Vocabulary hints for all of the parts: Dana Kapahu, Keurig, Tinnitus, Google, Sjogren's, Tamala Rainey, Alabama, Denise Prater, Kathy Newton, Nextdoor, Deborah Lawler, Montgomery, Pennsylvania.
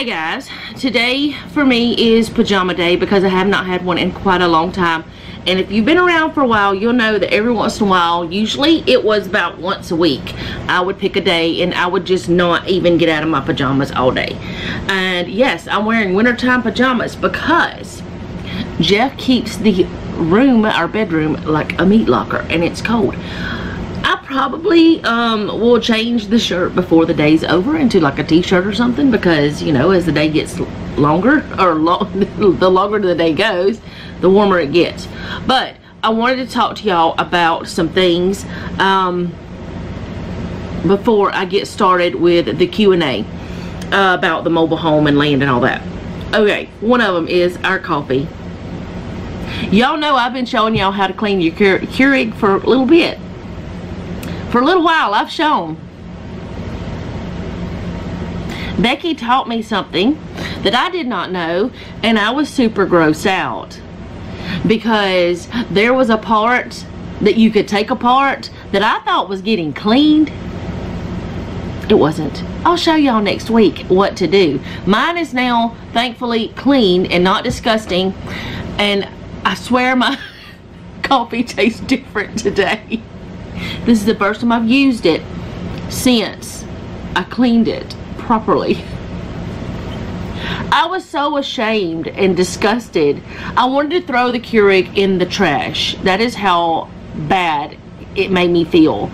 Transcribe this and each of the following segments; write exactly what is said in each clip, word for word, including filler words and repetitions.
Hey guys, today for me is pajama day because I have not had one in quite a long time. And if you've been around for a while, you'll know that every once in a while, usually it was about once a week, I would pick a day and I would just not even get out of my pajamas all day. And yes, I'm wearing wintertime pajamas because Jeff keeps the room, our bedroom, like a meat locker and it's cold. I probably um, will change the shirt before the day's over into like a t-shirt or something because, you know, as the day gets longer or lo the longer the day goes, the warmer it gets. But I wanted to talk to y'all about some things um, before I get started with the Q and A uh, about the mobile home and land and all that. Okay, one of them is our coffee. Y'all know I've been showing y'all how to clean your Keur Keurig for a little bit. For a little while, I've shown. Becky taught me something that I did not know, and I was super grossed out because there was a part that you could take apart that I thought was getting cleaned. It wasn't. I'll show y'all next week what to do. Mine is now, thankfully, clean and not disgusting, and I swear my coffee tastes different today. This is the first time I've used it since I cleaned it properly. I was so ashamed and disgusted. I wanted to throw the Keurig in the trash. That is how bad it made me feel.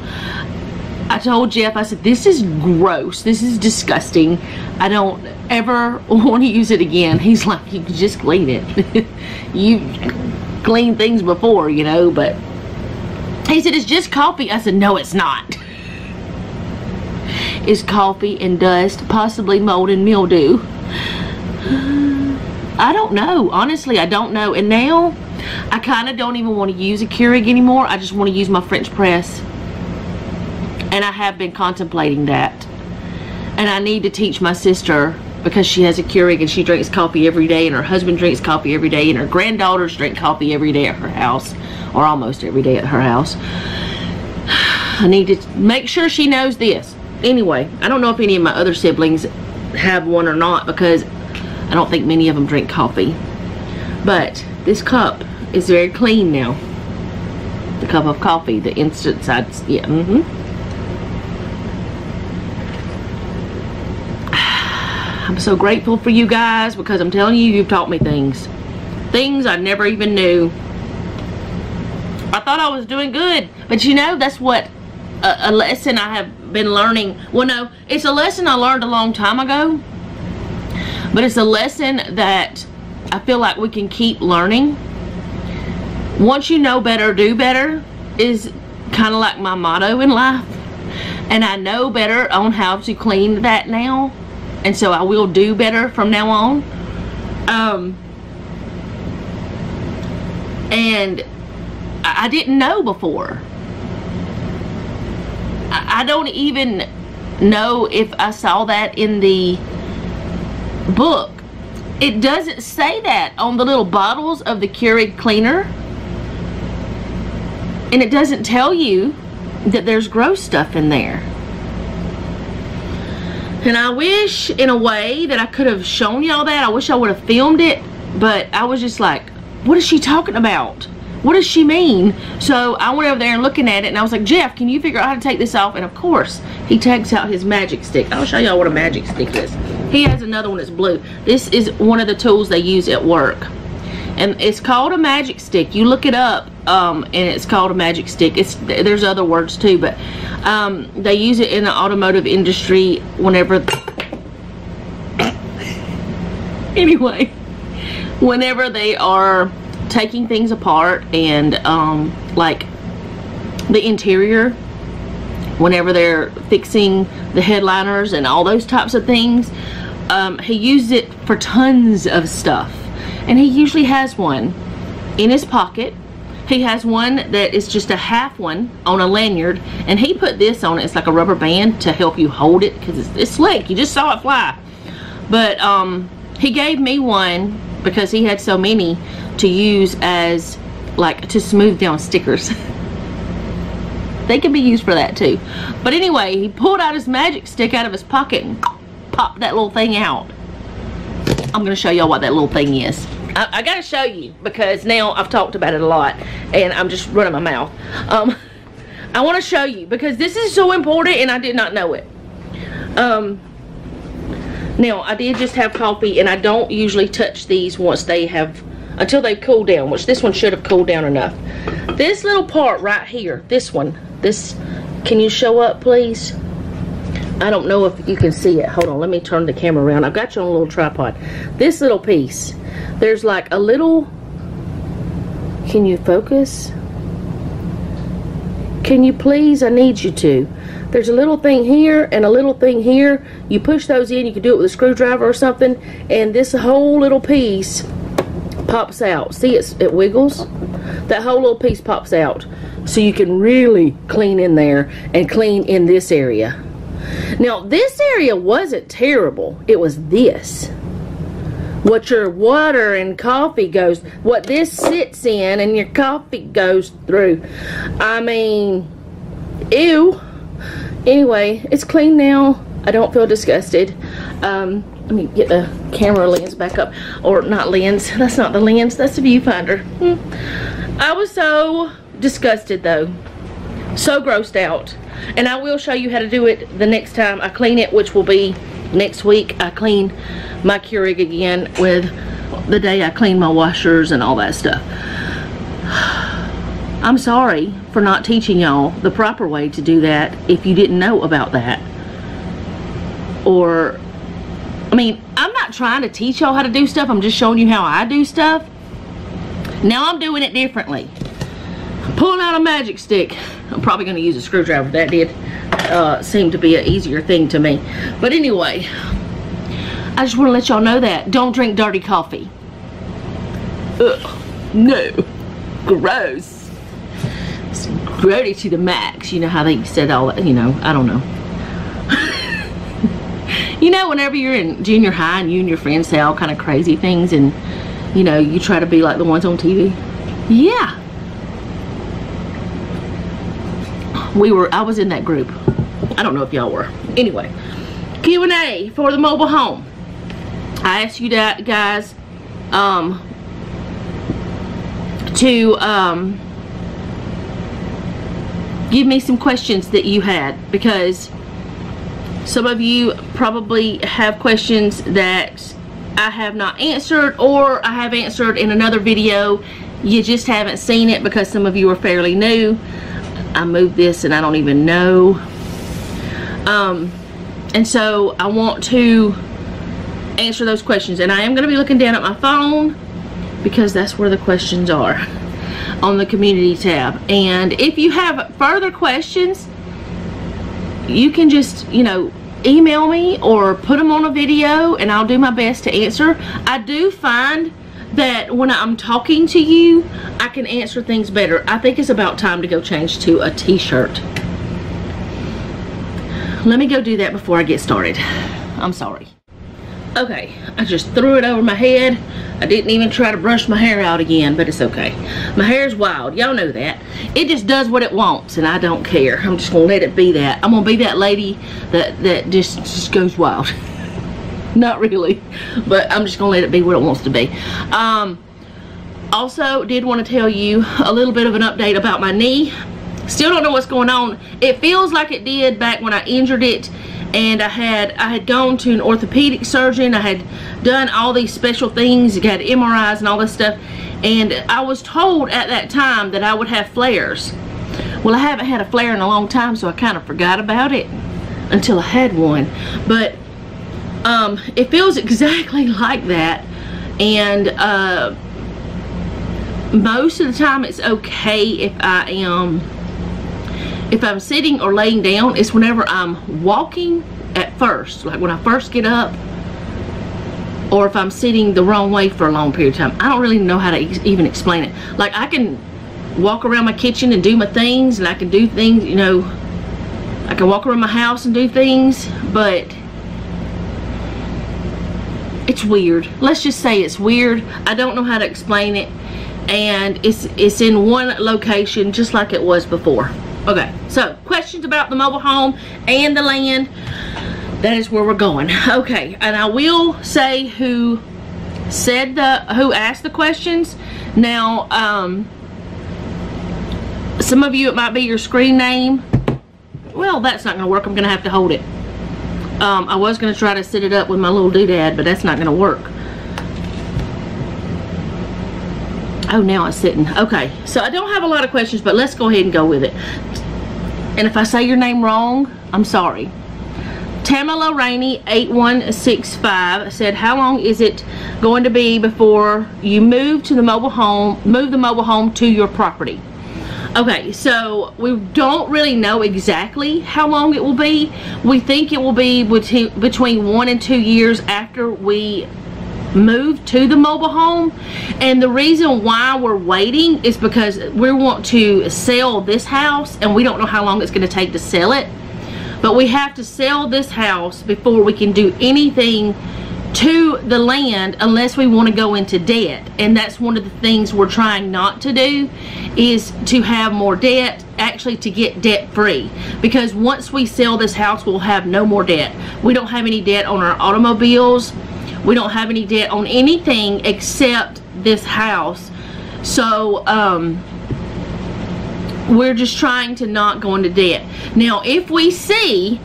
I told Jeff, I said, this is gross. This is disgusting. I don't ever want to use it again. He's like, you can just clean it. You cleaned things before, you know, but... He said, it's just coffee. I said, no, it's not. It's coffee and dust, possibly mold and mildew. I don't know. Honestly, I don't know. And now, I kind of don't even want to use a Keurig anymore. I just want to use my French press. And I have been contemplating that. And I need to teach my sister because she has a Keurig and she drinks coffee every day. And her husband drinks coffee every day. And her granddaughters drink coffee every day at her house. Or almost every day at her house. I need to make sure she knows this. Anyway, I don't know if any of my other siblings have one or not because I don't think many of them drink coffee. But this cup is very clean now. The cup of coffee, the instant side, yeah, mm-hmm. I'm so grateful for you guys because I'm telling you, you've taught me things. Things I never even knew. I thought I was doing good, but you know, that's what a, a lesson I have been learning. Well, no, it's a lesson I learned a long time ago, but it's a lesson that I feel like we can keep learning. Once you know better, do better is kind of like my motto in life, and I know better on how to clean that now, and so I will do better from now on. Um, and I didn't know before. I don't even know if I saw that in the book. It doesn't say that on the little bottles of the Keurig cleaner. And it doesn't tell you that there's gross stuff in there. And I wish in a way that I could have shown y'all that. I wish I would have filmed it. But I was just like, what is she talking about? What does she mean? So I went over there and looking at it and I was like, Jeff, can you figure out how to take this off? And of course, he takes out his magic stick. I'll show y'all what a magic stick is. He has another one that's blue. This is one of the tools they use at work. And it's called a magic stick. You look it up um, and it's called a magic stick. It's There's other words too, but um, they use it in the automotive industry whenever... anyway, whenever they are... taking things apart and um, like the interior, whenever they're fixing the headliners and all those types of things, um, he used it for tons of stuff. And he usually has one in his pocket. He has one that is just a half one on a lanyard, and he put this on it. It's like a rubber band to help you hold it because it's, it's slick. You just saw it fly. But um, he gave me one because he had so many to use as like to smooth down stickers. They can be used for that too. But anyway, he pulled out his magic stick out of his pocket and popped that little thing out. I'm going to show y'all what that little thing is. I, I got to show you because now I've talked about it a lot and I'm just running my mouth. Um, I want to show you because this is so important and I did not know it. Um, now, I did just have coffee and I don't usually touch these once they have, until they've cooled down, which this one should have cooled down enough. This little part right here, this one, this, can you show up please? I don't know if you can see it. Hold on, let me turn the camera around. I've got you on a little tripod. This little piece, there's like a little, can you focus? Can you please? I need you to. There's a little thing here and a little thing here. You push those in, you can do it with a screwdriver or something, and this whole little piece pops out. See, it's, it wiggles. That whole little piece pops out. So you can really clean in there and clean in this area. Now, this area wasn't terrible. It was this. What your water and coffee goes, what this sits in and your coffee goes through. I mean, ew. Anyway, it's clean now. I don't feel disgusted. Um, let me get the camera lens back up. Or not lens. That's not the lens. That's the viewfinder. Hmm. I was so disgusted, though. So grossed out. And I will show you how to do it the next time I clean it, which will be next week. I clean my Keurig again with the day I clean my washers and all that stuff. I'm sorry for not teaching y'all the proper way to do that if you didn't know about that. Or, I mean, I'm not trying to teach y'all how to do stuff. I'm just showing you how I do stuff. Now I'm doing it differently. Pulling out a magic stick. I'm probably going to use a screwdriver. That did uh, seem to be an easier thing to me. But anyway, I just want to let y'all know that. Don't drink dirty coffee. Ugh. No. Gross. It's grody to the max. You know how they said all that. You know, I don't know. You know, whenever you're in junior high and you and your friends say all kind of crazy things and, you know, you try to be like the ones on T V. Yeah. We were, I was in that group. I don't know if y'all were. Anyway, Q and A for the mobile home. I asked you that, guys, um, to um, give me some questions that you had, because some of you probably have questions that I have not answered, or I have answered in another video. You just haven't seen it because some of you are fairly new. I moved this and I don't even know. Um, and so I want to answer those questions. And I am going to be looking down at my phone because that's where the questions are, on the community tab. And if you have further questions, you can just, you know, email me or put them on a video and I'll do my best to answer. I do find that when I'm talking to you, I can answer things better. I think it's about time to go change to a t-shirt. Let me go do that before I get started. I'm sorry. Okay, I just threw it over my head. I didn't even try to brush my hair out again, but it's okay. My hair's wild. Y'all know that. It just does what it wants, and I don't care. I'm just going to let it be that. I'm going to be that lady that, that just, just goes wild. Not really, but I'm just gonna let it be what it wants to be. Um, also did want to tell you a little bit of an update about my knee. Still don't know what's going on. It feels like it did back when I injured it, and I had I had gone to an orthopedic surgeon. I had done all these special things, got M R Is and all this stuff, and I was told at that time that I would have flares. Well, I haven't had a flare in a long time, so I kind of forgot about it until I had one. But Um, it feels exactly like that, and uh, most of the time it's okay if I am, if I'm sitting or laying down. It's whenever I'm walking at first, like when I first get up, or if I'm sitting the wrong way for a long period of time. I don't really know how to ex even explain it. Like, I can walk around my kitchen and do my things, and I can do things, you know, I can walk around my house and do things, but it's weird. Let's just say it's weird. I don't know how to explain it, and it's it's in one location just like it was before. Okay, so questions about the mobile home and the land, that is where we're going. Okay, and I will say who said the who asked the questions. Now, um, some of you, it might be your screen name. Well, that's not gonna work. I'm gonna have to hold it. Um, I was gonna try to set it up with my little doodad, but that's not gonna work. Oh, now it's sitting. Okay, so I don't have a lot of questions, but let's go ahead and go with it. And if I say your name wrong, I'm sorry. Tamala Rainey eight one six five said, how long is it going to be before you move to the mobile home, move the mobile home to your property? Okay, so we don't really know exactly how long it will be. We think it will be between one and two years after we move to the mobile home. And the reason why we're waiting is because we want to sell this house, and we don't know how long it's going to take to sell it. But we have to sell this house before we can do anything to the land, unless we want to go into debt. And that's one of the things we're trying not to do, is to have more debt, actually to get debt free. Because once we sell this house, we'll have no more debt. We don't have any debt on our automobiles. We don't have any debt on anything except this house. So um, we're just trying to not go into debt. Now, if we see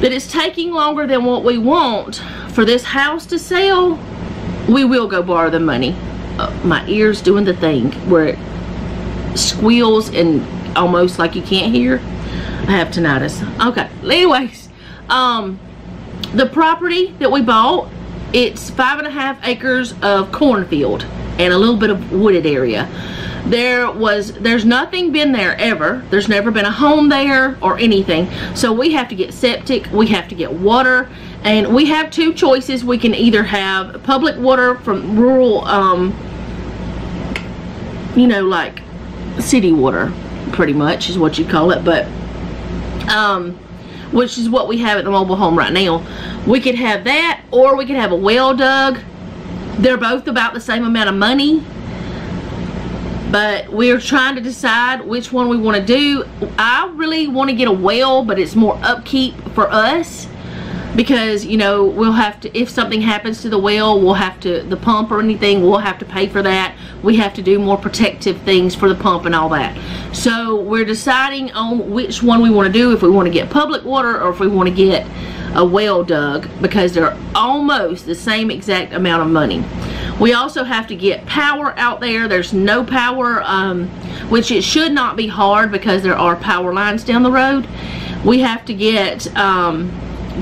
that it's taking longer than what we want for this house to sell, we will go borrow the money. Uh, my ear's doing the thing where it squeals and almost like you can't hear. I have tinnitus. Okay, anyways, um, the property that we bought, it's five and a half acres of cornfield and a little bit of wooded area. There was, there's nothing been there ever. There's never been a home there or anything. So we have to get septic, we have to get water, and we have two choices. We can either have public water from rural, um, you know, like city water, pretty much is what you call it, but, um, which is what we have at the mobile home right now. We could have that, or we could have a well dug. They're both about the same amount of money, but we're trying to decide which one we want to do. I really want to get a well, but it's more upkeep for us, because, you know, we'll have to, if something happens to the well, we'll have to, the pump or anything, we'll have to pay for that. We have to do more protective things for the pump and all that. So we're deciding on which one we want to do, if we want to get public water or if we want to get a well dug, because they're almost the same exact amount of money. We also have to get power out there. There's no power, um, which it should not be hard because there are power lines down the road. We have to get um,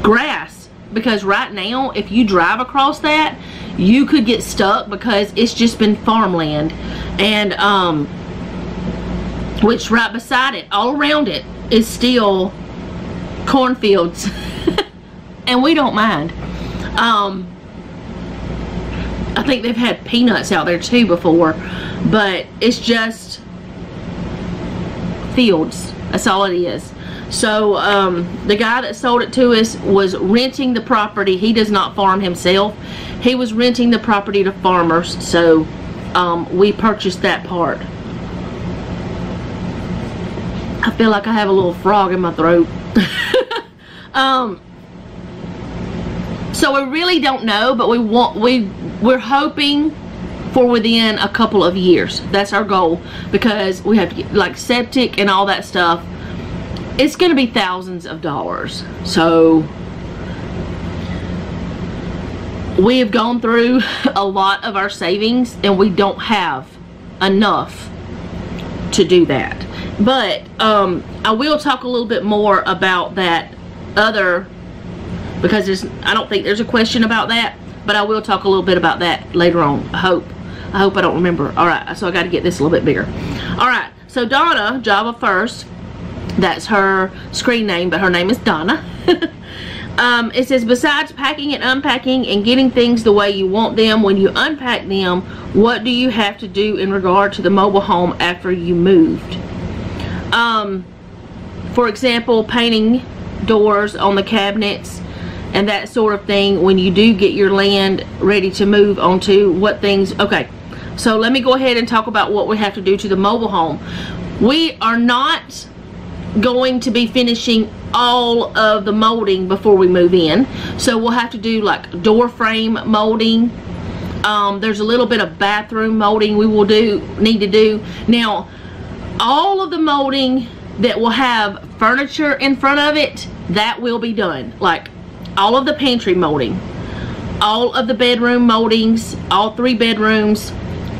grass, because right now if you drive across that, you could get stuck because it's just been farmland, and um which right beside it, all around it, is still cornfields and we don't mind. um I think they've had peanuts out there too before, but it's just fields, that's all it is. So um, the guy that sold it to us was renting the property. He does not farm himself. He was renting the property to farmers, so um, we purchased that part. I feel like I have a little frog in my throat. um, so we really don't know, but we want, we we're hoping for within a couple of years. That's our goal, because we have to get like septic and all that stuff. It's going to be thousands of dollars. So we have gone through a lot of our savings, and we don't have enough to do that. But um, I will talk a little bit more about that other, because there's, I don't think there's a question about that, but I will talk a little bit about that later on. I hope. I hope I don't remember. All right. So I got to get this a little bit bigger. All right. So Donna, Java First, that's her screen name, but her name is Donna. um, it says, besides packing and unpacking and getting things the way you want them when you unpack them, what do you have to do in regard to the mobile home after you moved? Um, for example, painting doors on the cabinets and that sort of thing when you do get your land ready to move onto. What things? Okay, so let me go ahead and talk about what we have to do to the mobile home. We are not going to be finishing all of the molding before we move in, so we'll have to do like door frame molding, Um, there's a little bit of bathroom molding we will do need to do. Now, all of the molding that will have furniture in front of it, that will be done. Like all of the pantry molding, all of the bedroom moldings, all three bedrooms,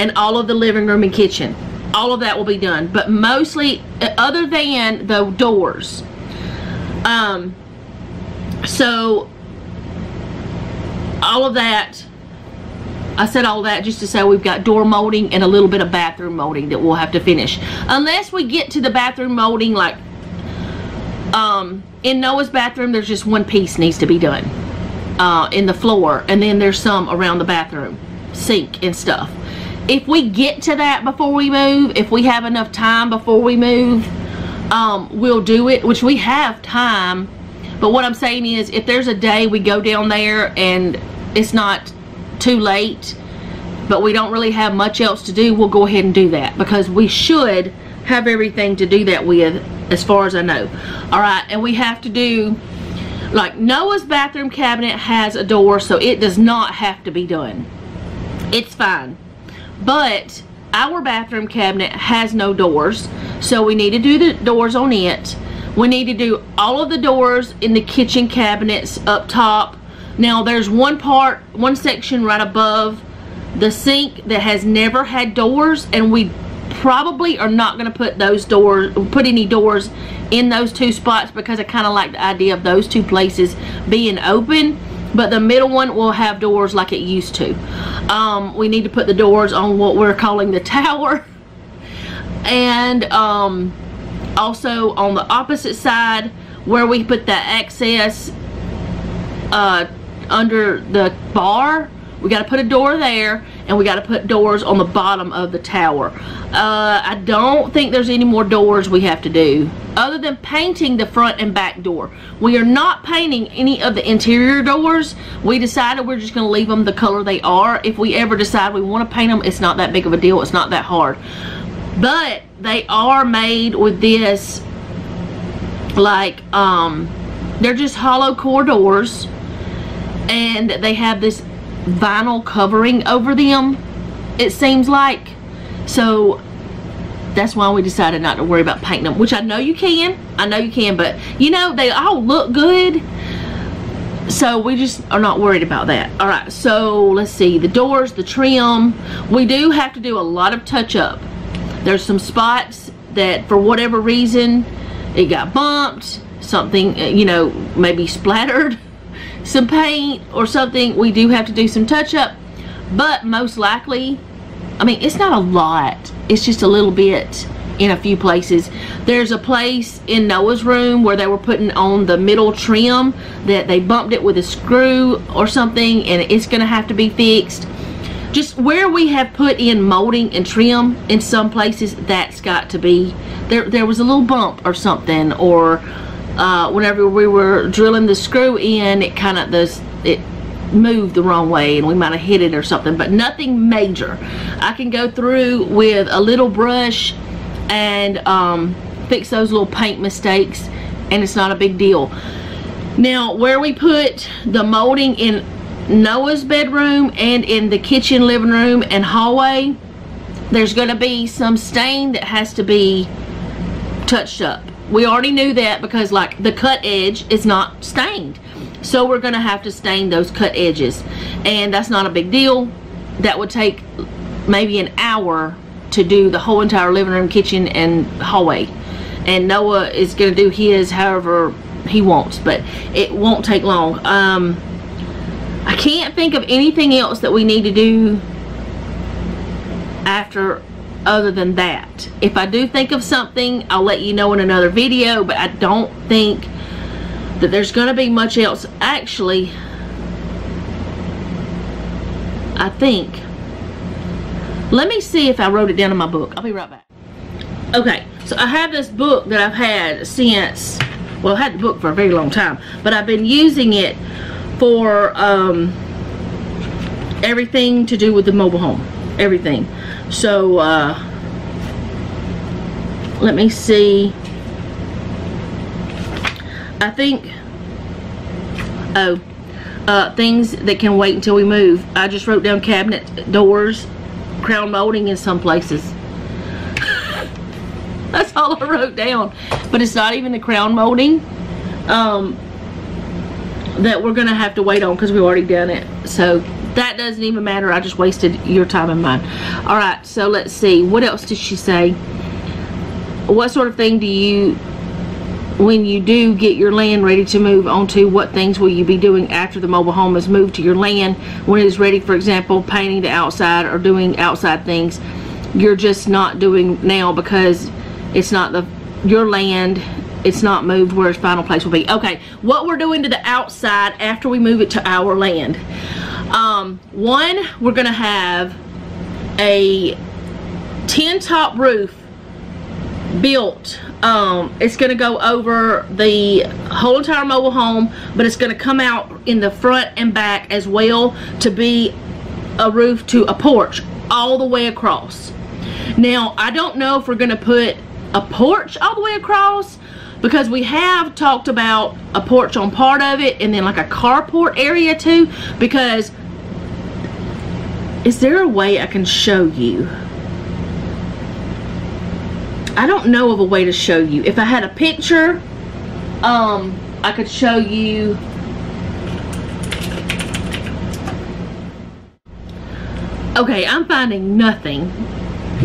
and all of the living room and kitchen. All of that will be done, but mostly other than the doors. Um, so all of that, I said all that just to say we've got door molding and a little bit of bathroom molding that we'll have to finish. Unless we get to the bathroom molding, like um, in Noah's bathroom, there's just one piece needs to be done uh, in the floor, and then there's some around the bathroom sink and stuff. If we get to that before we move, if we have enough time before we move, um, we'll do it, which we have time. But what I'm saying is, if there's a day we go down there and it's not too late, but we don't really have much else to do, we'll go ahead and do that, because we should have everything to do that with, as far as I know. All right, and we have to do, like, Noah's bathroom cabinet has a door, so it does not have to be done. It's fine. But our bathroom cabinet has no doors, so we need to do the doors on it. We need to do all of the doors in the kitchen cabinets up top. Now there's one part, one section right above the sink that has never had doors, and we probably are not going to put those doors, put any doors in those two spots, because I kind of like the idea of those two places being open. But the middle one will have doors like it used to. Um, we need to put the doors on what we're calling the tower. And um, also on the opposite side where we put the access uh, under the bar, we got to put a door there, and we got to put doors on the bottom of the tower. Uh, I don't think there's any more doors we have to do other than painting the front and back door. We are not painting any of the interior doors. We decided we're just going to leave them the color they are. If we ever decide we want to paint them, it's not that big of a deal. It's not that hard. But they are made with this, like, um, they're just hollow core doors, and they have this vinyl covering over them, it seems like. So that's why we decided not to worry about painting them, which I know you can, I know you can, but you know, they all look good, so we just are not worried about that. All right, so let's see, the doors, the trim, we do have to do a lot of touch up. There's some spots that for whatever reason it got bumped, something, you know, maybe splattered some paint or something. We do have to do some touch up, but most likely, I mean, it's not a lot, it's just a little bit in a few places. There's a place in Noah's room where they were putting on the middle trim that they bumped it with a screw or something, and it's gonna have to be fixed. Just where we have put in molding and trim in some places, that's got to be, there there was a little bump or something, or Uh, whenever we were drilling the screw in, it kind of this it moved the wrong way, and we might have hit it or something, but nothing major. I can go through with a little brush and um, fix those little paint mistakes, and it's not a big deal. Now, where we put the molding in Noah's bedroom and in the kitchen, living room, and hallway, there's going to be some stain that has to be touched up. We already knew that, because like the cut edge is not stained, so we're gonna have to stain those cut edges, and that's not a big deal. That would take maybe an hour to do the whole entire living room, kitchen, and hallway, and Noah is gonna do his however he wants, but it won't take long. um, I can't think of anything else that we need to do after other than that. If I do think of something, I'll let you know in another video, but I don't think that there's going to be much else. Actually, I think, let me see if I wrote it down in my book. I'll be right back. Okay, so I have this book that I've had since, well, I had the book for a very long time, but I've been using it for um, everything to do with the mobile home, everything. So uh, let me see, I think, oh, uh, things that can wait until we move. I just wrote down cabinet doors, crown molding in some places. That's all I wrote down. But it's not even the crown molding um, that we're going to have to wait on because we've already done it. So that doesn't even matter. I just wasted your time and mine. All right, so let's see. What else did she say? What sort of thing do you... when you do get your land ready to move onto, what things will you be doing after the mobile home is moved to your land when it is ready? For example, painting the outside or doing outside things you're just not doing now because it's not the your land, it's not moved where its final place will be. Okay, what we're doing to the outside after we move it to our land. Um, one, we're gonna have a tin top roof built. Um, it's going to go over the whole entire mobile home, but it's going to come out in the front and back as well to be a roof to a porch all the way across. Now, I don't know if we're going to put a porch all the way across because we have talked about a porch on part of it and then like a carport area too. Because is there a way I can show you? I don't know of a way to show you. If I had a picture, um, I could show you. Okay, I'm finding nothing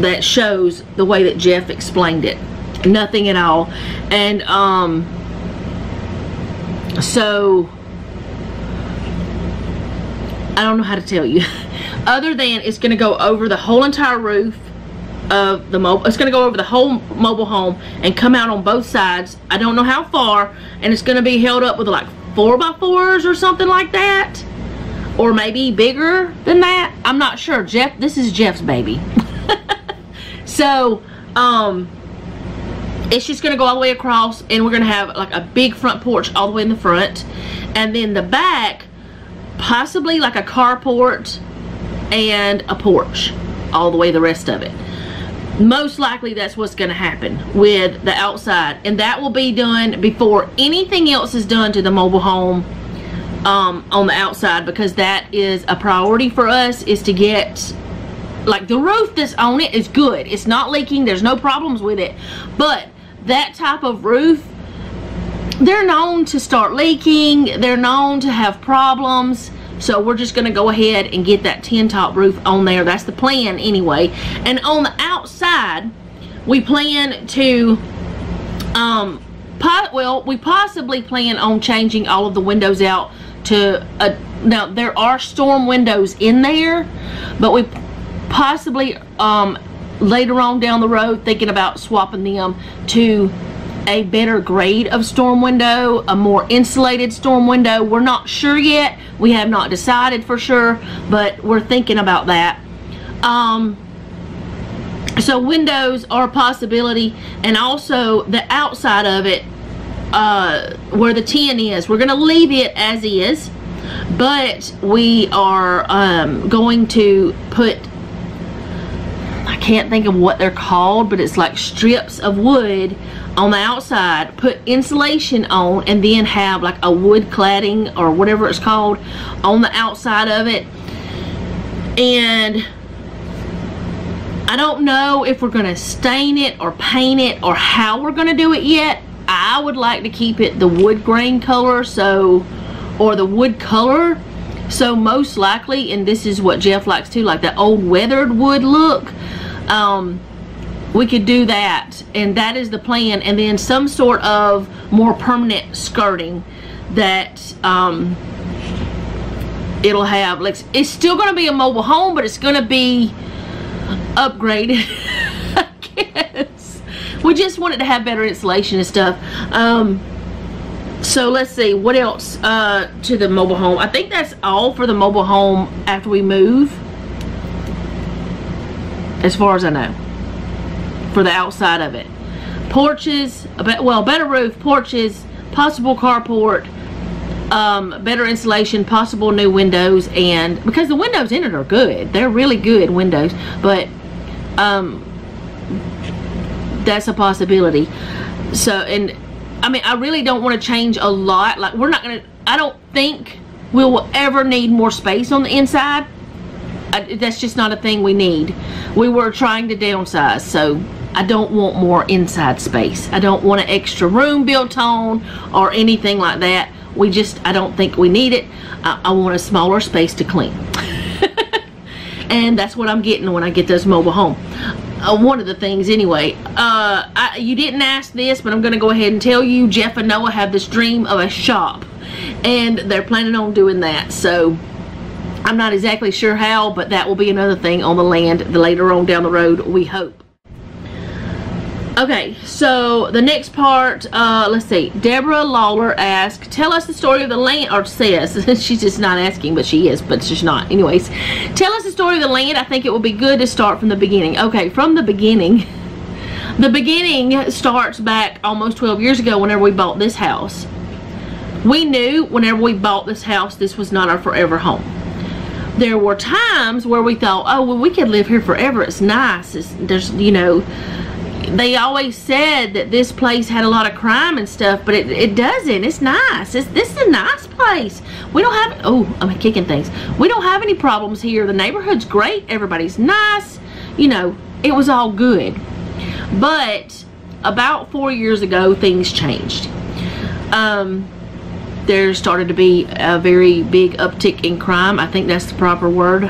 that shows the way that Jeff explained it. Nothing at all. And um, so I don't know how to tell you. Other than it's going to go over the whole entire roof of the mobile, it's going to go over the whole mobile home and come out on both sides. I don't know how far, and it's going to be held up with like four by fours or something like that, or maybe bigger than that. I'm not sure. Jeff, this is Jeff's baby. So um, it's just going to go all the way across, and we're going to have like a big front porch all the way in the front, and then the back possibly like a carport and a porch all the way the rest of it. Most likely that's what's going to happen with the outside, and that will be done before anything else is done to the mobile home um, on the outside, because that is a priority for us, is to get like the roof that's on it is good, it's not leaking, there's no problems with it, but that type of roof, they're known to start leaking, they're known to have problems. So we're just going to go ahead and get that tin top roof on there. That's the plan anyway. And on the outside, we plan to, um, po well, we possibly plan on changing all of the windows out to, a, now there are storm windows in there, but we possibly um, later on down the road thinking about swapping them to a better grade of storm window, a more insulated storm window. We're not sure yet. We have not decided for sure, but we're thinking about that. Um, so windows are a possibility, and also the outside of it, uh, where the tin is, we're gonna leave it as is, but we are um, going to put, I can't think of what they're called, but it's like strips of wood on the outside, put insulation on, and then have like a wood cladding or whatever it's called on the outside of it. And I don't know if we're gonna stain it or paint it or how we're gonna do it yet. I would like to keep it the wood grain color, so, or the wood color. So most likely, and this is what Jeff likes too, like the old weathered wood look, um, we could do that, and that is the plan. And then some sort of more permanent skirting that um, it'll have. Like, it's still going to be a mobile home, but it's going to be upgraded, I guess. We just want it to have better insulation and stuff. Um, so let's see what else uh, to the mobile home. I think that's all for the mobile home after we move, as far as I know, for the outside of it. Porches, well, better roof, porches, possible carport, um, better insulation, possible new windows, and because the windows in it are good, they're really good windows, but um, that's a possibility. So, and I mean, I really don't want to change a lot. Like, we're not gonna, I don't think we will ever need more space on the inside. I, that's just not a thing we need. We were trying to downsize, so I don't want more inside space. I don't want an extra room built on or anything like that. We just, I don't think we need it. I, I want a smaller space to clean. And that's what I'm getting when I get this mobile home. Uh, one of the things anyway. Uh, I, you didn't ask this, but I'm going to go ahead and tell you. Jeff and Noah have this dream of a shop. And they're planning on doing that. So, I'm not exactly sure how, but that will be another thing on the land later on down the road, we hope. Okay, so the next part, uh, let's see. Deborah Lawler asks, tell us the story of the land, or says, she's just not asking, but she is, but she's not. Anyways, tell us the story of the land. I think it will be good to start from the beginning. Okay, from the beginning. The beginning starts back almost twelve years ago whenever we bought this house. We knew whenever we bought this house, this was not our forever home. There were times where we thought, oh, well, we could live here forever. It's nice. It's, there's, you know... They always said that this place had a lot of crime and stuff, but it, it doesn't. It's nice. It's, this is a nice place. We don't have, oh, I'm kicking things. We don't have any problems here. The neighborhood's great. Everybody's nice. You know, it was all good. But about four years ago, things changed. Um, there started to be a very big uptick in crime. I think that's the proper word.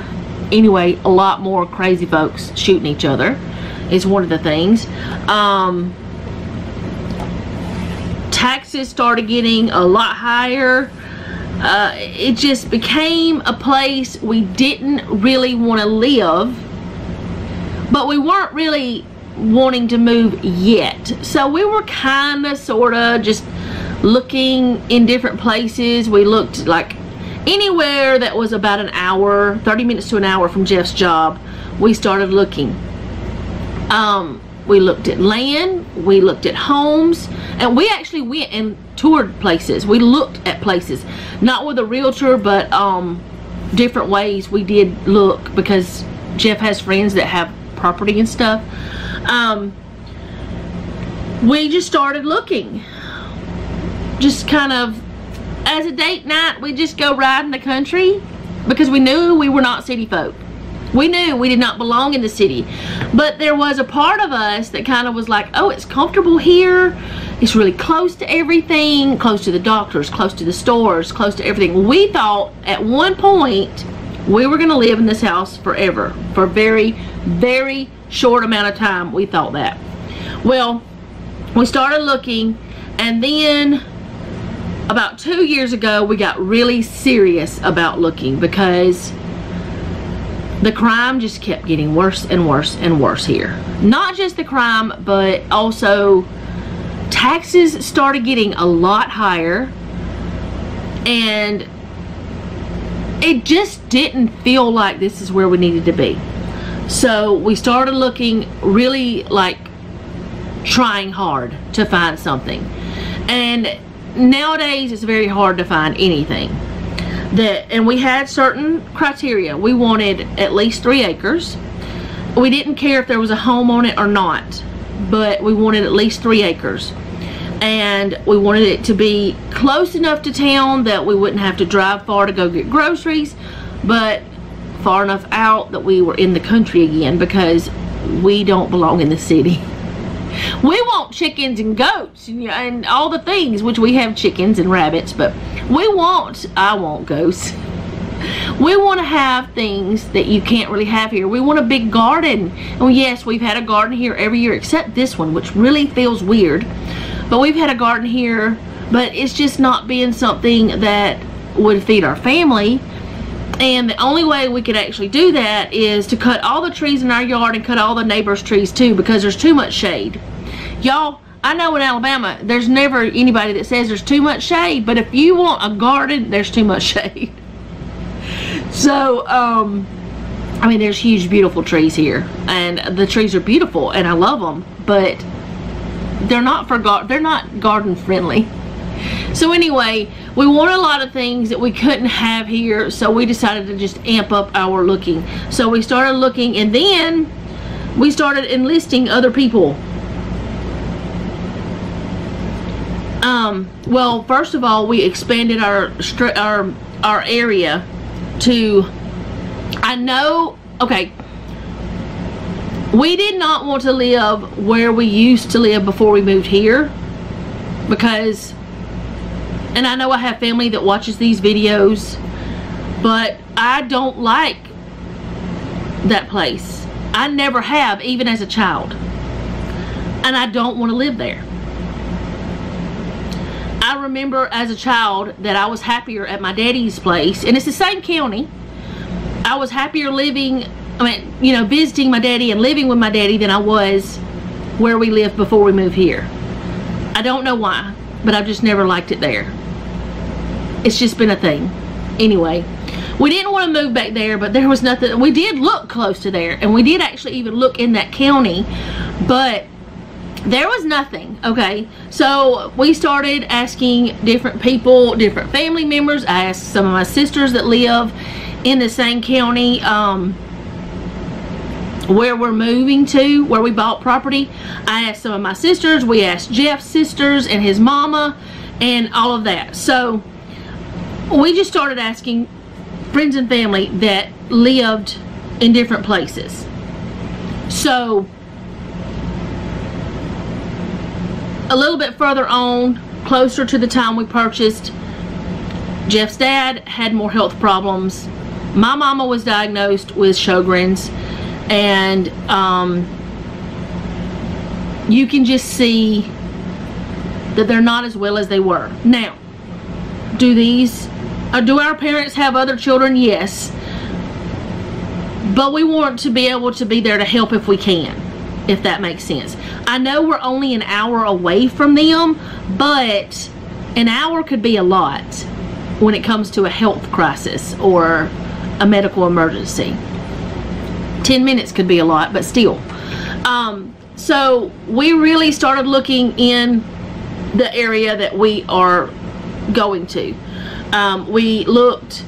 Anyway, a lot more crazy folks shooting each other. Is one of the things. Um, taxes started getting a lot higher. Uh, it just became a place we didn't really want to live, but we weren't really wanting to move yet. So we were kind of, sort of, just looking in different places. We looked like anywhere that was about an hour, thirty minutes to an hour from Jeff's job. We started looking. Um, we looked at land, we looked at homes, and we actually went and toured places. We looked at places, not with a realtor, but um, different ways we did look, because Jeff has friends that have property and stuff. Um, we just started looking, just kind of as a date night. We just go riding the country because we knew we were not city folk. We knew we did not belong in the city, but there was a part of us that kind of was like, oh, it's comfortable here. It's really close to everything, close to the doctors, close to the stores, close to everything. We thought at one point we were going to live in this house forever, for a very, very short amount of time. We thought that. Well, we started looking, and then about two years ago, we got really serious about looking, because the crime just kept getting worse and worse and worse here. Not just the crime, but also taxes started getting a lot higher, and it just didn't feel like this is where we needed to be. So we started looking, really like trying hard to find something. And nowadays it's very hard to find anything. That, and we had certain criteria. We wanted at least three acres. We didn't care if there was a home on it or not, but we wanted at least three acres. And we wanted it to be close enough to town that we wouldn't have to drive far to go get groceries, but far enough out that we were in the country again, because we don't belong in the city. We want chickens and goats and, and all the things, which we have chickens and rabbits, but we want, I want goats. We want to have things that you can't really have here. We want a big garden. Oh yes, we've had a garden here every year except this one, which really feels weird. But we've had a garden here, but it's just not being something that would feed our family. And the only way we could actually do that is to cut all the trees in our yard and cut all the neighbors' trees too, because there's too much shade. Y'all, I know in Alabama, there's never anybody that says there's too much shade, but if you want a garden, there's too much shade. So, um, I mean, there's huge, beautiful trees here, and the trees are beautiful, and I love them, but they're not for gar- they're not garden friendly. So anyway, we wanted a lot of things that we couldn't have here, so we decided to just amp up our looking. So we started looking, and then we started enlisting other people. Um, well, first of all, we expanded our our our area to. I know. Okay. We did not want to live where we used to live before we moved here, because. And I know I have family that watches these videos, but I don't like that place. I never have, even as a child, and I don't want to live there. I remember as a child that I was happier at my daddy's place, and it's the same county. I was happier living, I mean, you know, visiting my daddy and living with my daddy than I was where we lived before we moved here. I don't know why, but I've just never liked it there. It's just been a thing. Anyway, we didn't want to move back there, but there was nothing. We did look close to there, and we did actually even look in that county, but there was nothing. Okay, so we started asking different people, different family members. I asked some of my sisters that live in the same county um, where we're moving to, where we bought property. I asked some of my sisters. We asked Jeff's sisters and his mama and all of that. So we just started asking friends and family that lived in different places. So a little bit further on, closer to the time we purchased, Jeff's dad had more health problems. My mama was diagnosed with Sjogren's, and um, you can just see that they're not as well as they were. Now, do these Uh, do our parents have other children? Yes. But we want to be able to be there to help if we can, if that makes sense. I know we're only an hour away from them, but an hour could be a lot when it comes to a health crisis or a medical emergency. Ten minutes could be a lot, but still. Um, so we really started looking in the area that we are going to. Um, we looked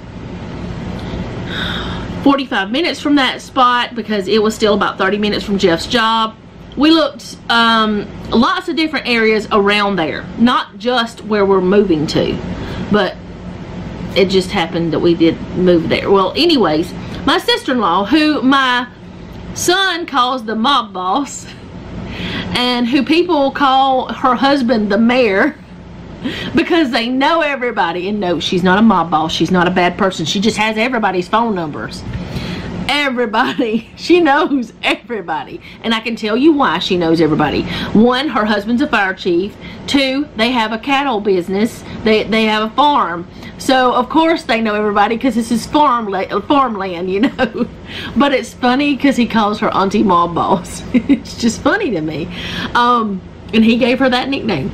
forty-five minutes from that spot because it was still about thirty minutes from Jeff's job. We looked um, lots of different areas around there, not just where we're moving to, but it just happened that we did move there. Well, anyways, my sister-in-law, who my son calls the mob boss and who people call her husband the mayor, because they know everybody. And no, she's not a mob boss, she's not a bad person, she just has everybody's phone numbers, everybody. She knows everybody, and I can tell you why she knows everybody. One, her husband's a fire chief. Two, they have a cattle business, they, they have a farm, so of course they know everybody because this is farm farmland, you know. But it's funny because he calls her Auntie Mob Boss. It's just funny to me, um, and he gave her that nickname.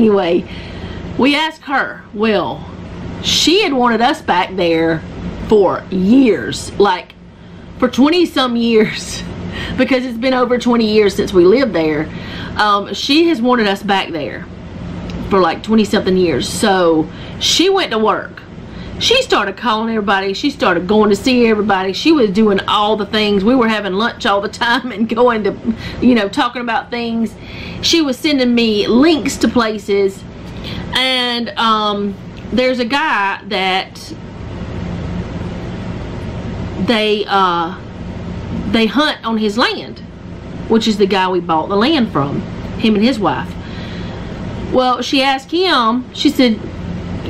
Anyway, we asked her. Well, she had wanted us back there for years, like for twenty some years, because it's been over twenty years since we lived there. Um, she has wanted us back there for like twenty something years. So she went to work. She started calling everybody. She started going to see everybody. She was doing all the things. We were having lunch all the time and going to, you know, talking about things. She was sending me links to places. And um, there's a guy that they, uh, they hunt on his land, which is the guy we bought the land from, him and his wife. Well, she asked him, she said,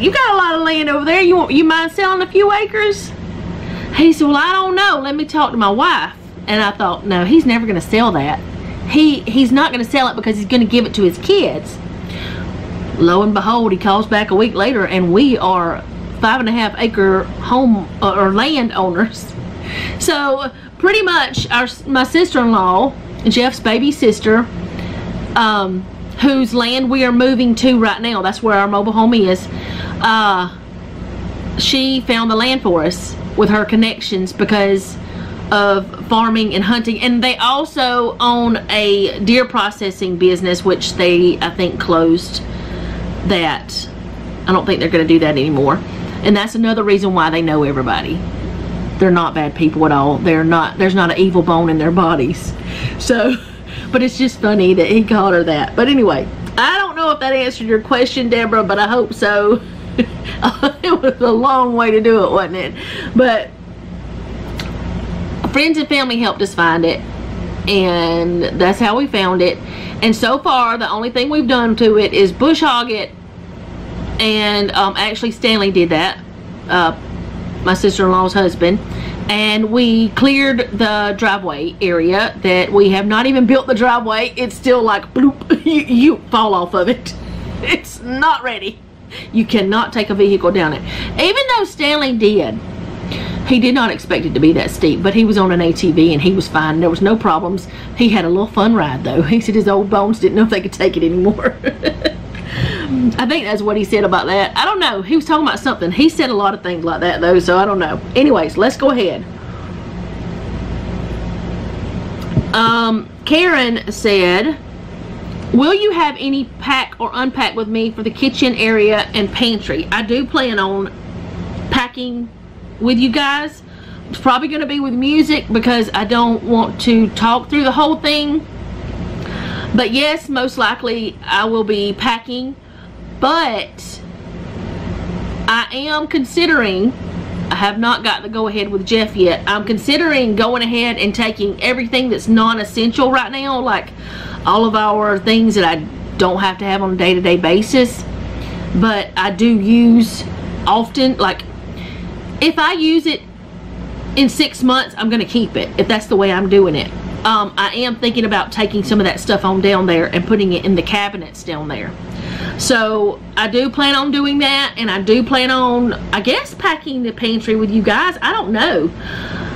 "You got a lot of land over there. You want, you mind selling a few acres?" He said, "Well, I don't know. Let me talk to my wife." And I thought, no, he's never going to sell that. He he's not going to sell it because he's going to give it to his kids. Lo and behold, he calls back a week later, and we are five and a half acre home uh, or land owners. So pretty much, our my sister-in-law, Jeff's baby sister, um, whose land we are moving to right now. That's where our mobile home is. Uh, she found the land for us with her connections because of farming and hunting, and they also own a deer processing business, which they, I think, closed that. I don't think they're going to do that anymore, and that's another reason why they know everybody. They're not bad people at all. They're not. There's not an evil bone in their bodies. So, but it's just funny that he called her that. But anyway, I don't know know if that answered your question, Deborah, but I hope so. It was a long way to do it, wasn't it? But friends and family helped us find it, and that's how we found it. And so far, the only thing we've done to it is bush hog it, and um, actually Stanley did that, uh, my sister-in-law's husband, and we cleared the driveway area that we have not even built the driveway. It's still like bloop, you, you fall off of it. It's not ready. You cannot take a vehicle down it. Even though Stanley did, he did not expect it to be that steep, but he was on an A T V and he was fine. There was no problems. He had a little fun ride though. He said his old bones didn't know if they could take it anymore. I think that's what he said about that. I don't know. He was talking about something. He said a lot of things like that though, so I don't know. Anyways, let's go ahead. Um, Karen said, will you have any pack or unpack with me for the kitchen area and pantry? I do plan on packing with you guys. It's probably going to be with music because I don't want to talk through the whole thing. But yes, most likely I will be packing. But I am considering, I have not got the go ahead with Jeff yet. I'm considering going ahead and taking everything that's non-essential right now, like all of our things that I don't have to have on a day-to-day basis, but I do use often. Like if I use it in six months, I'm gonna keep it if that's the way I'm doing it. Um, I am thinking about taking some of that stuff on down there and putting it in the cabinets down there. So I do plan on doing that, and I do plan on, I guess, packing the pantry with you guys. I don't know.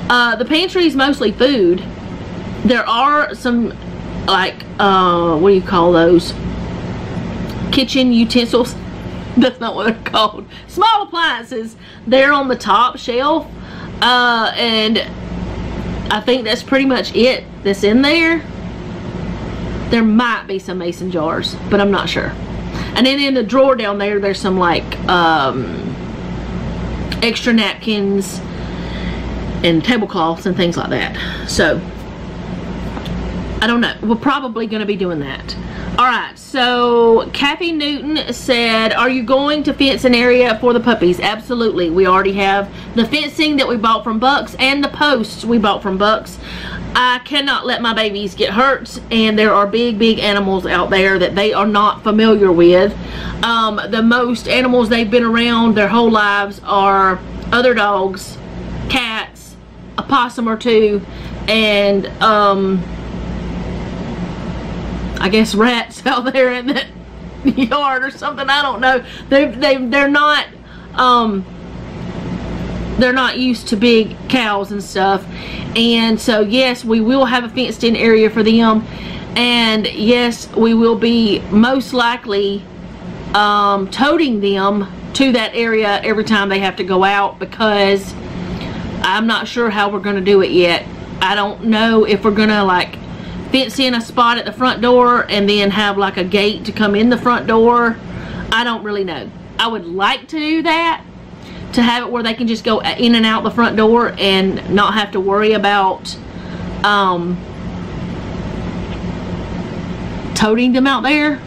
Uh, the pantry is mostly food. There are some, like, uh, what do you call those? Kitchen utensils. That's not what they're called. Small appliances. They're on the top shelf. Uh, and I think that's pretty much it that's in there. There might be some mason jars, but I'm not sure. And then in the drawer down there, there's some like um, extra napkins and tablecloths and things like that. So I don't know. We're probably going to be doing that. Alright, so Kathy Newton said, are you going to fence an area for the puppies? Absolutely. We already have the fencing that we bought from Bucks and the posts we bought from Bucks. I cannot let my babies get hurt, and there are big, big animals out there that they are not familiar with. Um, the most animals they've been around their whole lives are other dogs, cats, a possum or two, and um... I guess rats out there in the yard or something. I don't know. They they they're not um they're not used to big cows and stuff. And so yes, we will have a fenced in area for them. And yes, we will be most likely um toting them to that area every time they have to go out, because I'm not sure how we're going to do it yet. I don't know if we're going to like fence in a spot at the front door and then have like a gate to come in the front door. I don't really know. I would like to do that, to have it where they can just go in and out the front door and not have to worry about um, toting them out there,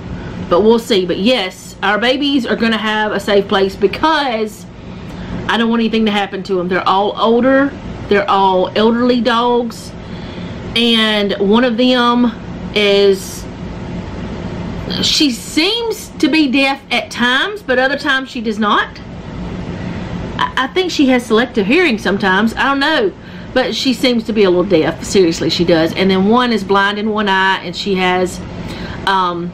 but we'll see. But yes, our babies are going to have a safe place, because I don't want anything to happen to them. They're all older, they're all elderly dogs, and one of them is, she seems to be deaf at times, but other times she does not. I, I think she has selective hearing sometimes, I don't know, but she seems to be a little deaf, seriously she does. And then one is blind in one eye, and she has um,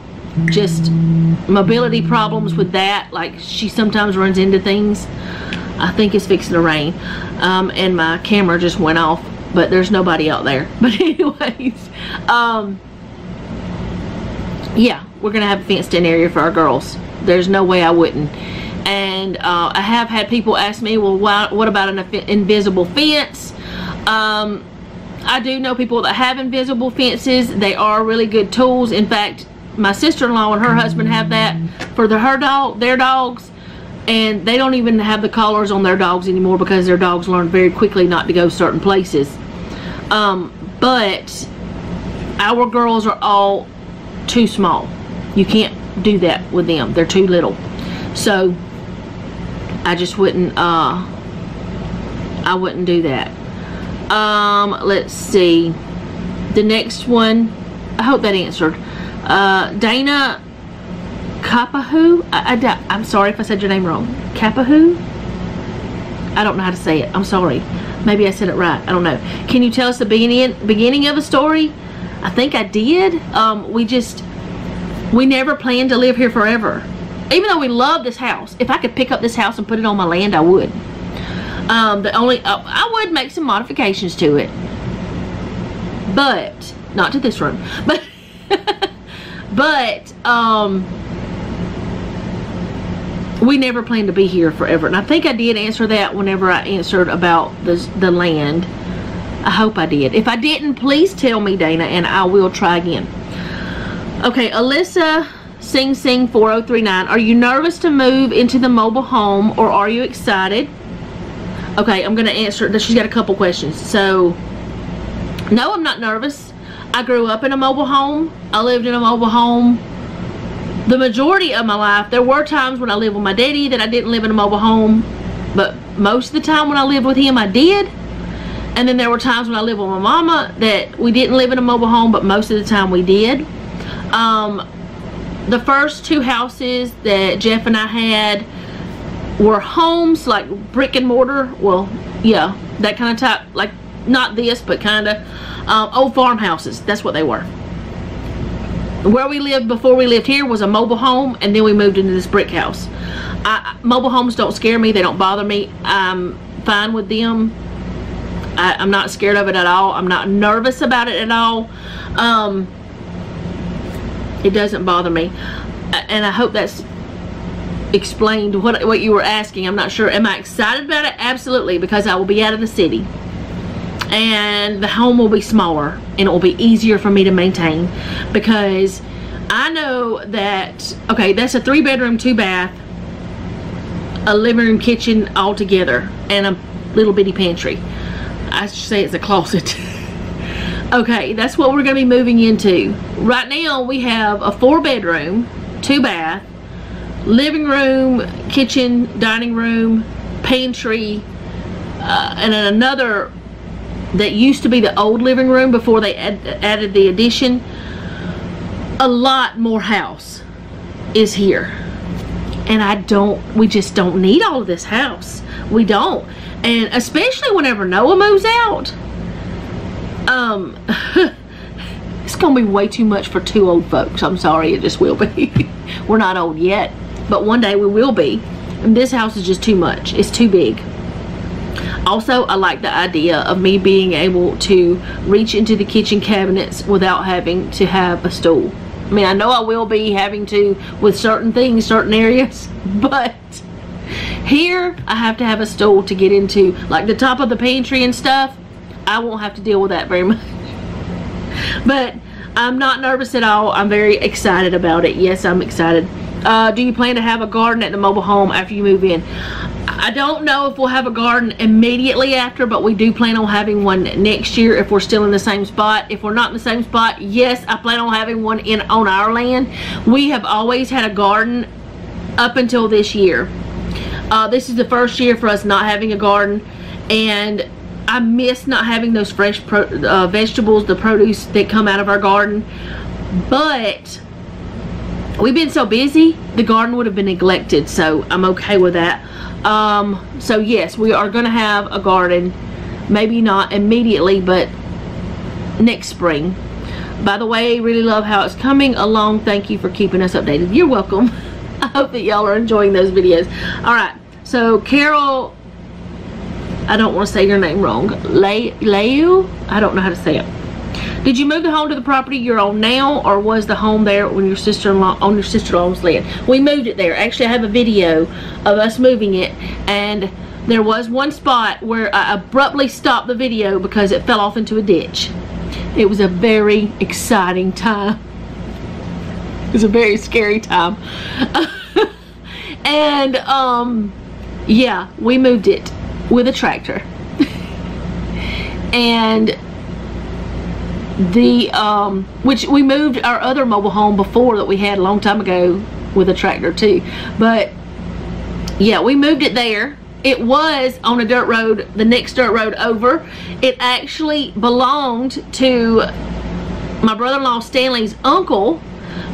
just mobility problems with that, like she sometimes runs into things. I think it's fixing to rain, um, and my camera just went off, but there's nobody out there. But anyways, um, yeah, we're going to have a fenced in area for our girls. There's no way I wouldn't. And uh, I have had people ask me, well, why, what about an invisible fence? Um, I do know people that have invisible fences. They are really good tools. In fact, my sister-in-law and her husband have that for the, her dog, their dogs. And they don't even have the collars on their dogs anymore, because their dogs learn very quickly not to go certain places. Um, but our girls are all too small. You can't do that with them. They're too little. So I just wouldn't uh I wouldn't do that. Um let's see the next one. I hope that answered. uh Dana Kapahu, I, I, I'm sorry if I said your name wrong. Kapahu, I don't know how to say it. I'm sorry. Maybe I said it right. I don't know. Can you tell us the beginning beginning of a story? I think I did. Um, we just, we never planned to live here forever. Even though we love this house. If I could pick up this house and put it on my land, I would. Um, the only, uh, I would make some modifications to it. But, not to this room. But, but, um... we never planned to be here forever. And I think I did answer that whenever I answered about the, the land. I hope I did. If I didn't, please tell me, Dana, and I will try again. Okay, Alyssa Sing Sing four oh three nine. Are you nervous to move into the mobile home, or are you excited? Okay, I'm going to answer. She's got a couple questions. So, no, I'm not nervous. I grew up in a mobile home. I lived in a mobile home. The majority of my life. There were times when I lived with my daddy that I didn't live in a mobile home, but most of the time when I lived with him I did. And then there were times when I lived with my mama that we didn't live in a mobile home, but most of the time we did. Um, the first two houses that Jeff and I had were homes, like brick and mortar. Well, yeah, that kind of type, like not this, but kind of um, old farmhouses. That's what they were. Where we lived before we lived here was a mobile home, and then we moved into this brick house. I, mobile homes don't scare me. They don't bother me. I'm fine with them. I, I'm not scared of it at all. I'm not nervous about it at all. Um, it doesn't bother me. And I hope that's explained what, what you were asking. I'm not sure. Am I excited about it? Absolutely, because I will be out of the city. And the home will be smaller, and it will be easier for me to maintain, because I know that, okay, that's a three bedroom, two bath, a living room, kitchen all together, and a little bitty pantry. I should say it's a closet. Okay, that's what we're going to be moving into. Right now we have a four bedroom, two bath, living room, kitchen, dining room, pantry, uh, and then another that used to be the old living room before they ad added the addition. A lot more house is here, and I don't, we just don't need all of this house. We don't. And especially whenever Noah moves out, um it's gonna be way too much for two old folks. I'm sorry, it just will be. We're not old yet, but one day we will be, and this house is just too much. It's too big. Also, I like the idea of me being able to reach into the kitchen cabinets without having to have a stool. I mean, I know I will be having to with certain things, certain areas, but here I have to have a stool to get into, like the top of the pantry and stuff. I won't have to deal with that very much. But I'm not nervous at all. I'm very excited about it. Yes, I'm excited. Uh, do you plan to have a garden at the mobile home after you move in? I don't know if we'll have a garden immediately after, but we do plan on having one next year if we're still in the same spot. If we're not in the same spot, yes, I plan on having one in on our land. We have always had a garden up until this year. Uh, this is the first year for us not having a garden, and I miss not having those fresh pro, uh, vegetables, the produce that come out of our garden. But we've been so busy, the garden would have been neglected, so I'm okay with that. Um, so yes, we are going to have a garden, maybe not immediately, but next spring. By the way, really love how it's coming along. Thank you for keeping us updated. You're welcome. I hope that y'all are enjoying those videos. Alright, so Carol, I don't want to say your name wrong. Leu, Leu? I don't know how to say it. Did you move the home to the property you're on now, or was the home there when your sister-in-law on your sister-in-law's land? We moved it there. Actually, I have a video of us moving it, and there was one spot where I abruptly stopped the video because it fell off into a ditch. It was a very exciting time. It was a very scary time. And um, yeah, we moved it with a tractor. And the um, which we moved our other mobile home before that we had a long time ago with a tractor too. But yeah, we moved it there. It was on a dirt road, the next dirt road over. It actually belonged to my brother-in-law Stanley's uncle,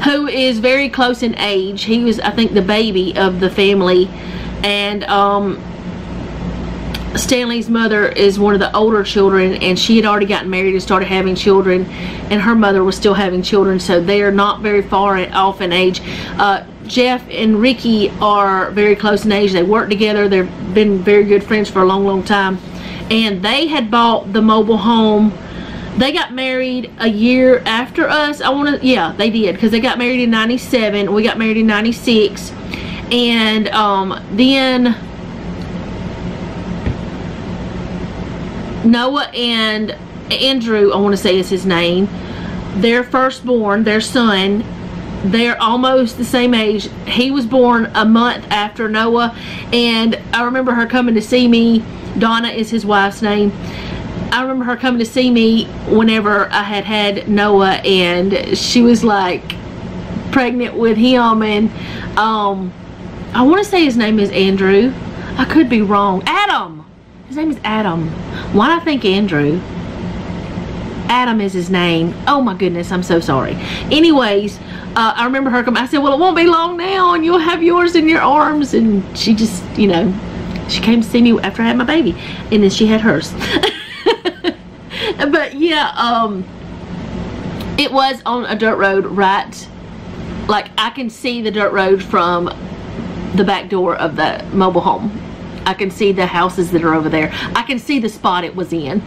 who is very close in age. He was, I think, the baby of the family, and um, Stanley's mother is one of the older children, and she had already gotten married and started having children, and her mother was still having children, so they are not very far off in age. Uh, Jeff and Ricky are very close in age. They work together. They've been very good friends for a long, long time, and they had bought the mobile home. They got married a year after us. I want to, yeah, they did, because they got married in ninety-seven. We got married in ninety-six, and um, then Noah and Andrew, I want to say is his name, their firstborn, their son, they're almost the same age. He was born a month after Noah, and I remember her coming to see me. Donna is his wife's name. I remember her coming to see me whenever I had had Noah, and she was like pregnant with him, and um, I want to say his name is Andrew. I could be wrong. Adam! His name is Adam. Why do I think Andrew? Adam is his name. Oh my goodness, I'm so sorry. Anyways, uh, I remember her coming. I said, well, it won't be long now and you'll have yours in your arms. And she just, you know, she came to see me after I had my baby. And then she had hers. But yeah, um, it was on a dirt road, right? Like, I can see the dirt road from the back door of the mobile home. I can see the houses that are over there. I can see the spot it was in.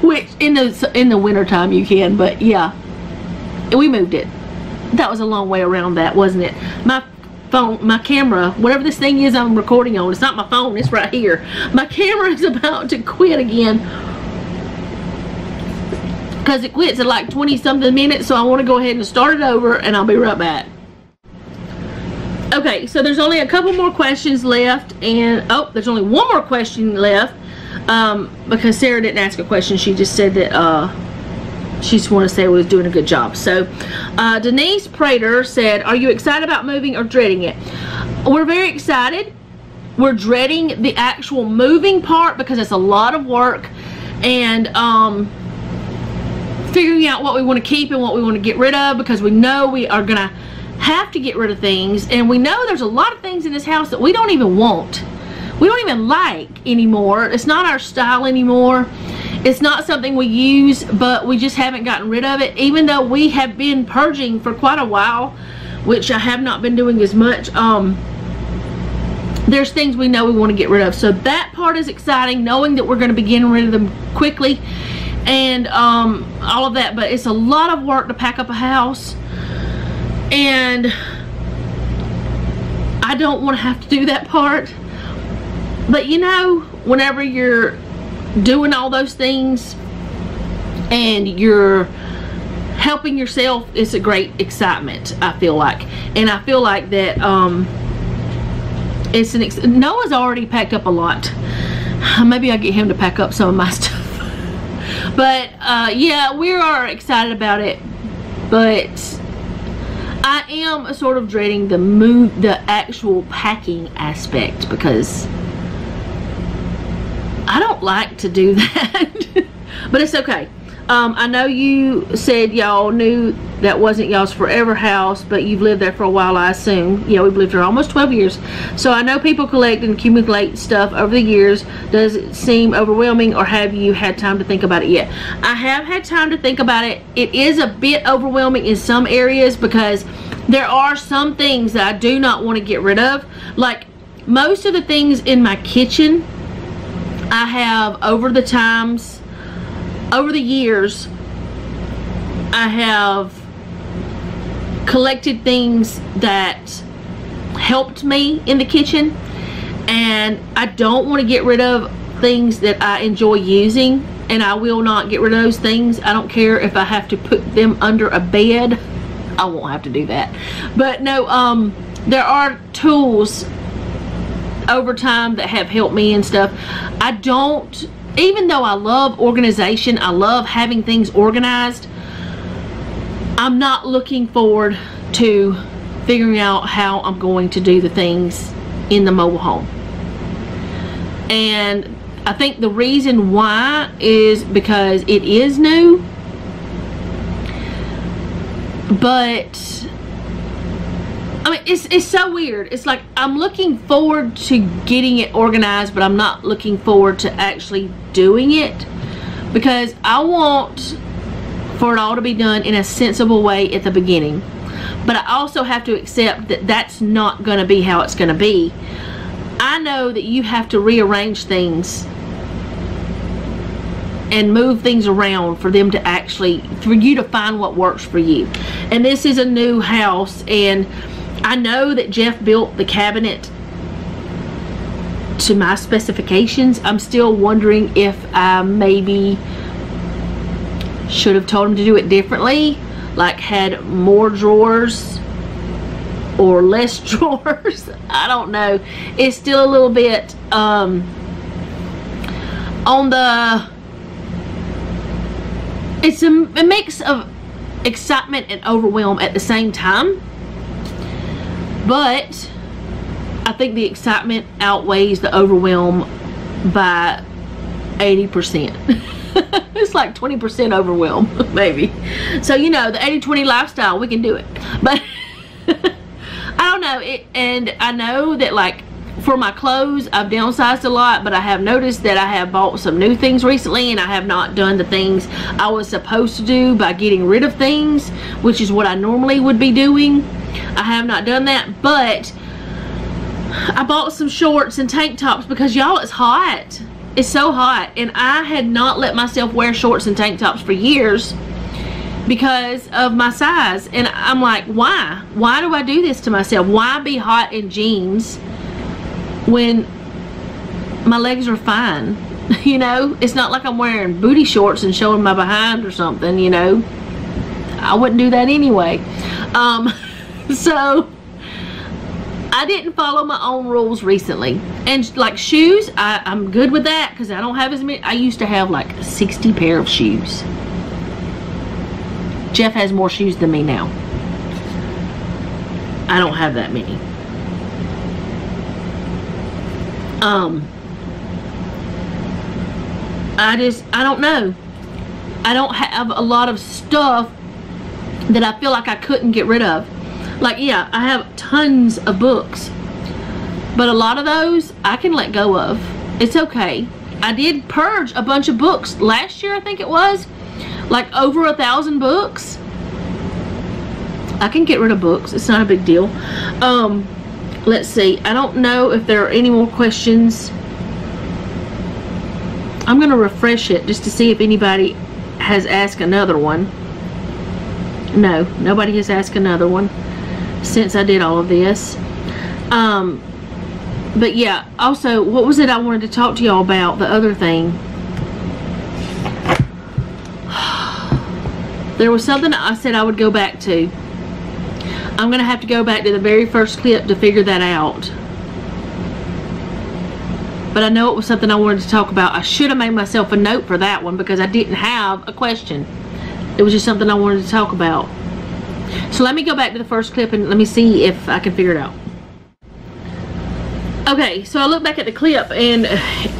Which in the in the winter time you can, but yeah, we moved it. That was a long way around that, wasn't it? My phone, my camera, whatever this thing is I'm recording on, it's not my phone, it's right here. My camera is about to quit again, because it quits at like twenty something minutes, so I want to go ahead and start it over, and I'll be right back. Okay, so there's only a couple more questions left, and oh, there's only one more question left, um, because Sarah didn't ask a question. She just said that uh, she just wanted to say we was doing a good job. So, uh, Denise Prater said, are you excited about moving or dreading it? We're very excited. We're dreading the actual moving part because it's a lot of work, and um, figuring out what we want to keep and what we want to get rid of, because we know we are going to have to get rid of things, and we know there's a lot of things in this house that we don't even want, we don't even like anymore. It's not our style anymore, it's not something we use, but we just haven't gotten rid of it, even though we have been purging for quite a while, which I have not been doing as much. Um there's things we know we want to get rid of, so that part is exciting, knowing that we're going to be getting rid of them quickly, and um all of that. But it's a lot of work to pack up a house, and I don't want to have to do that part. But you know, whenever you're doing all those things and you're helping yourself, it's a great excitement, I feel like. And I feel like that um, it's an ex Noah's already packed up a lot. Maybe I'll get him to pack up some of my stuff. But uh, yeah, we are excited about it, but I am sort of dreading the move, the actual packing aspect, because I don't like to do that. But it's okay. Um, I know you said y'all knew that wasn't y'all's forever house, but you've lived there for a while, I assume. Yeah, we've lived there almost twelve years. So I know people collect and accumulate stuff over the years. Does it seem overwhelming, or have you had time to think about it yet? I have had time to think about it. It is a bit overwhelming in some areas, because there are some things that I do not want to get rid of. Like, most of the things in my kitchen, I have over the times, over the years, I have collected things that helped me in the kitchen, and I don't want to get rid of things that I enjoy using, and I will not get rid of those things. I don't care if I have to put them under a bed. I won't have to do that. But no, um there are tools over time that have helped me and stuff. I don't even though I love organization, I love having things organized, I'm not looking forward to figuring out how I'm going to do the things in the mobile home. And I think the reason why is because it is new, but I mean, it's, it's so weird. It's like I'm looking forward to getting it organized, but I'm not looking forward to actually doing it, because I want for it all to be done in a sensible way at the beginning. But I also have to accept that that's not going to be how it's going to be. I know that you have to rearrange things and move things around for them to actually, for you to find what works for you. And this is a new house, and I know that Jeff built the cabinet to my specifications. I'm still wondering if I maybe should have told him to do it differently, like had more drawers or less drawers. I don't know. It's still a little bit um, on the, it's a, a mix of excitement and overwhelm at the same time. But I think the excitement outweighs the overwhelm by eighty percent. It's like twenty percent overwhelm, maybe. So, you know, the eighty twenty lifestyle, we can do it. But I don't know. It, and I know that, like, for my clothes, I've downsized a lot, but I have noticed that I have bought some new things recently, and I have not done the things I was supposed to do by getting rid of things, which is what I normally would be doing. I have not done that, but I bought some shorts and tank tops because, y'all, it's hot. It's so hot, and I had not let myself wear shorts and tank tops for years because of my size. And I'm like, why? Why do I do this to myself? Why be hot in jeans when my legs are fine? You know, it's not like I'm wearing booty shorts and showing my behind or something, you know. I wouldn't do that anyway. Um, so I didn't follow my own rules recently. And like shoes, I, I'm good with that because I don't have as many. I used to have like sixty pair of shoes. Jeff has more shoes than me now. I don't have that many. Um, I just, I don't know. I don't have a lot of stuff that I feel like I couldn't get rid of. Like, yeah, I have tons of books, but a lot of those I can let go of. It's okay. I did purge a bunch of books last year, I think it was. Like over a thousand books. I can get rid of books. It's not a big deal. Um, let's see. I don't know if there are any more questions. I'm going to refresh it just to see if anybody has asked another one. No, nobody has asked another one since I did all of this. Um, but yeah, also, what was it I wanted to talk to y'all about? The other thing. There was something I said I would go back to. I'm going to have to go back to the very first clip to figure that out. But I know it was something I wanted to talk about. I should have made myself a note for that one because I didn't have a question. It was just something I wanted to talk about. So let me go back to the first clip and let me see if I can figure it out. Okay, so I look back at the clip, and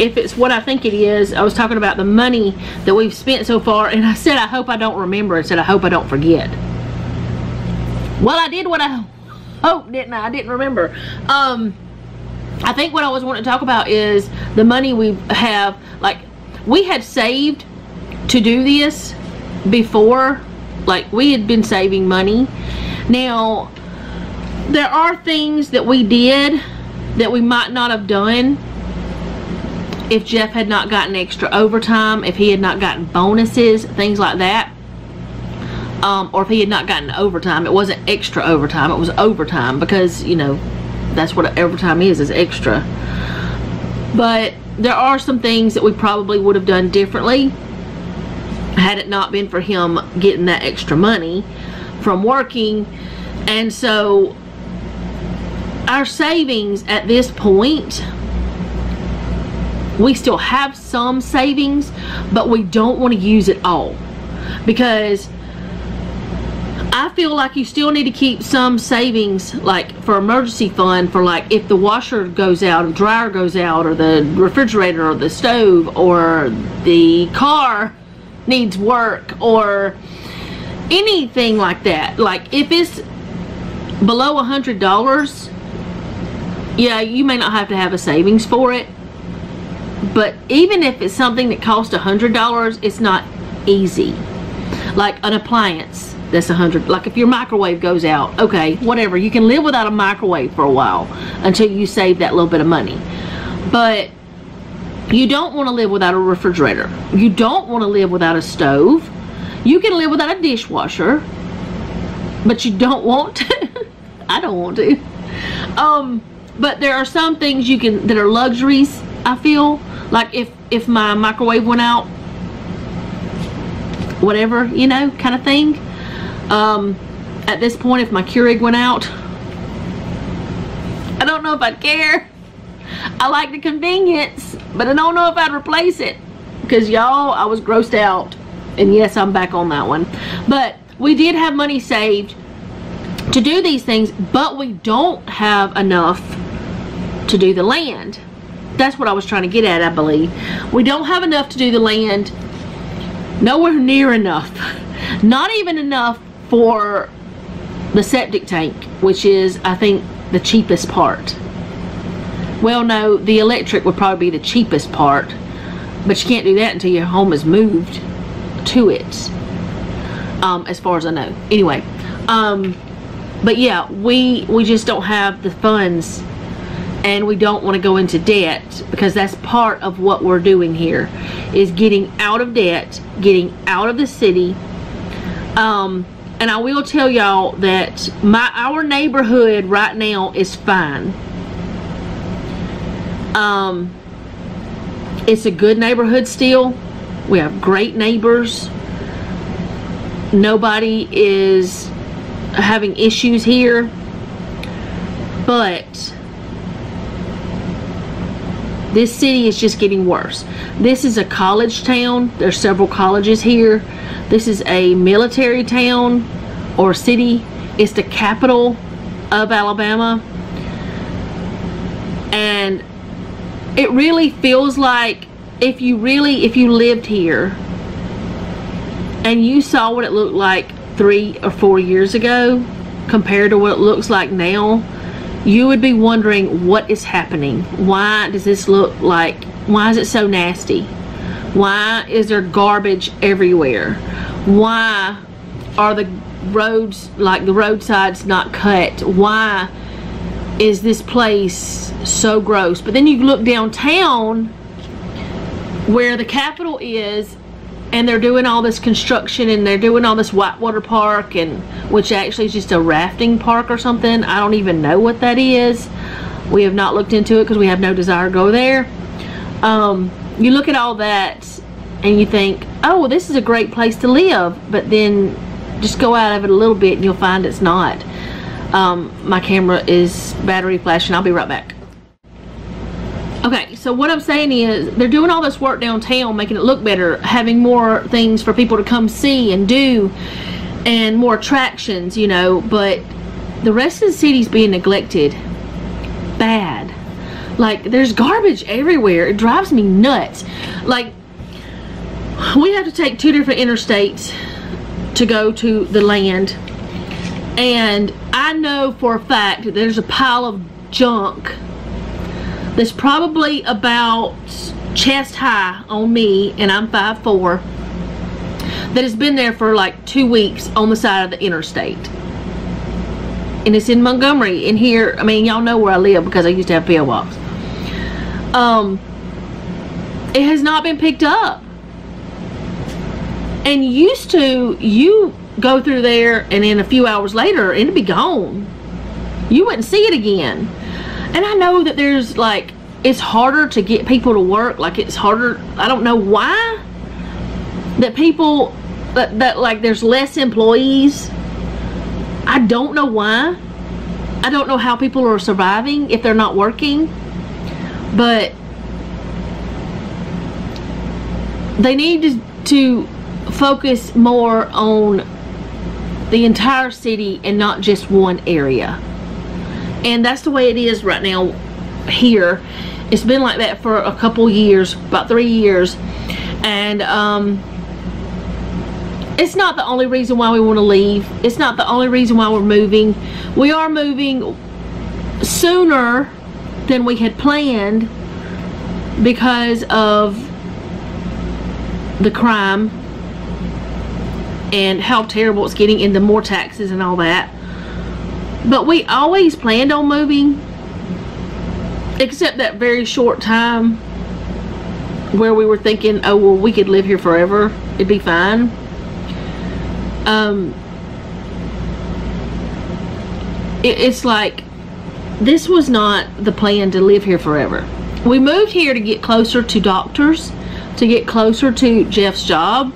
if it's what I think it is, I was talking about the money that we've spent so far, and I said I hope I don't remember. I said I hope I don't forget. Well, I did what I hoped, didn't I? I didn't remember. Um, I think what I was wanting to talk about is the money we have. Like, we had saved to do this before. Like, we had been saving money. Now, there are things that we did that we might not have done if Jeff had not gotten extra overtime, if he had not gotten bonuses, things like that. Um, or if he had not gotten overtime. It wasn't extra overtime, it was overtime, because, you know, that's what overtime is, is extra. But there are some things that we probably would have done differently had it not been for him getting that extra money from working. And so our savings at this point we still have some savings, but we don't want to use it all, because I feel like you still need to keep some savings, like for emergency fund, for like if the washer goes out, or dryer goes out, or the refrigerator, or the stove, or the car needs work, or anything like that. Like if it's below a hundred dollars, yeah, you may not have to have a savings for it. But even if it's something that costs a hundred dollars, it's not easy. Like an appliance that's a hundred, like if your microwave goes out, okay, whatever, you can live without a microwave for a while until you save that little bit of money. But you don't want to live without a refrigerator. You don't want to live without a stove. You can live without a dishwasher, but you don't want to. I don't want to. Um, but there are some things you can, that are luxuries, I feel. Like if, if my microwave went out, whatever, you know, kind of thing. Um, at this point, if my Keurig went out, I don't know if I'd care. I like the convenience, but I don't know if I'd replace it. Because y'all, I was grossed out. And yes, I'm back on that one. But we did have money saved to do these things, but we don't have enough to do the land. That's what I was trying to get at, I believe. We don't have enough to do the land. Nowhere near enough. Not even enough for the septic tank, which is, I think, the cheapest part. Well, no, the electric would probably be the cheapest part, but you can't do that until your home is moved to it, um, as far as I know. Anyway, um, but yeah, we, we just don't have the funds, and we don't want to go into debt, because that's part of what we're doing here, is getting out of debt, getting out of the city. Um, and I will tell y'all that my our neighborhood right now is fine. Um, it's a good neighborhood still. We have great neighbors. Nobody is having issues here, but this city is just getting worse. This is a college town. There's several colleges here. This is a military town or city. It's the capital of Alabama. And it really feels like if you really, if you lived here and you saw what it looked like three or four years ago compared to what it looks like now, you would be wondering what is happening. Why does this look like, why is it so nasty? Why is there garbage everywhere? Why are the roads, like the roadsides, not cut? Why is this place so gross? But then you look downtown where the capital is, and they're doing all this construction, and they're doing all this whitewater park, and which actually is just a rafting park or something. I don't even know what that is. We have not looked into it because we have no desire to go there. Um, you look at all that and you think, oh, well, this is a great place to live. But then just go out of it a little bit and you'll find it's not. Um, my camera is battery flashing. I'll be right back. Okay, so what I'm saying is they're doing all this work downtown, making it look better, having more things for people to come see and do, and more attractions, you know, but the rest of the city's being neglected bad. Like, there's garbage everywhere. It drives me nuts. Like, we have to take two different interstates to go to the land, and I know for a fact that there's a pile of junk that's probably about chest high on me, and I'm five foot four, that has been there for like two weeks on the side of the interstate. And it's in Montgomery. And here, I mean, y'all know where I live because I used to have P O Box. Um, it has not been picked up. And used to, you go through there and then a few hours later, it'd be gone. You wouldn't see it again. And I know that there's like, it's harder to get people to work. Like it's harder, I don't know why, that people, that, that like there's less employees. I don't know why. I don't know how people are surviving if they're not working. But they need to, to focus more on the entire city and not just one area. And that's the way it is right now here. It's been like that for a couple years, about three years. And um, it's not the only reason why we want to leave. It's not the only reason why we're moving. We are moving sooner than we had planned because of the crime and how terrible it's getting, and the more taxes and all that. But we always planned on moving, except that very short time where we were thinking, oh well, we could live here forever, it'd be fine. Um, it, it's like, this was not the plan to live here forever. We moved here to get closer to doctors, to get closer to Jeff's job.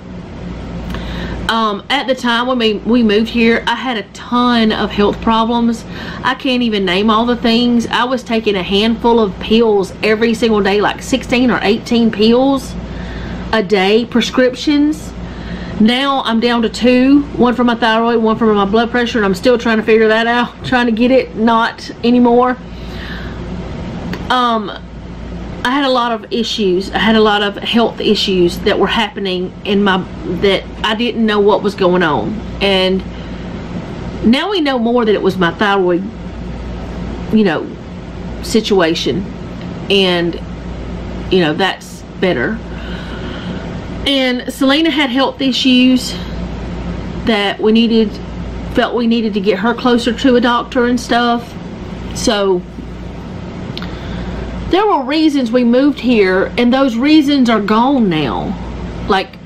Um, at the time when we moved here, I had a ton of health problems. I can't even name all the things. I was taking a handful of pills every single day, like sixteen or eighteen pills a day, prescriptions. Now I'm down to two, one for my thyroid, one for my blood pressure, and I'm still trying to figure that out, trying to get it, not anymore. Um, I had a lot of issues. I had a lot of health issues that were happening in my, that I didn't know what was going on. And now we know more that it was my thyroid, you know, situation. And, you know, that's better. And Selena had health issues that we needed, felt we needed to get her closer to a doctor and stuff. So there were reasons we moved here, and those reasons are gone now. Like,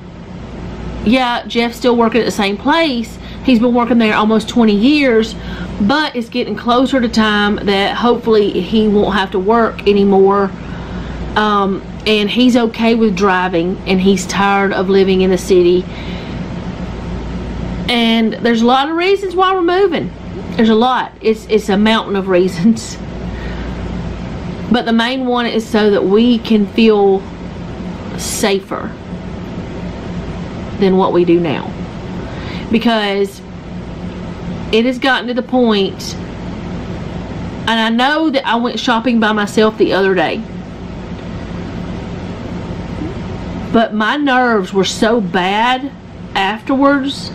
yeah, Jeff's still working at the same place. He's been working there almost twenty years, but it's getting closer to time that hopefully he won't have to work anymore. Um, and he's okay with driving, and he's tired of living in the city. And there's a lot of reasons why we're moving. There's a lot. It's, it's a mountain of reasons. But the main one is so that we can feel safer than what we do now. Because it has gotten to the point, and I know that I went shopping by myself the other day, but my nerves were so bad afterwards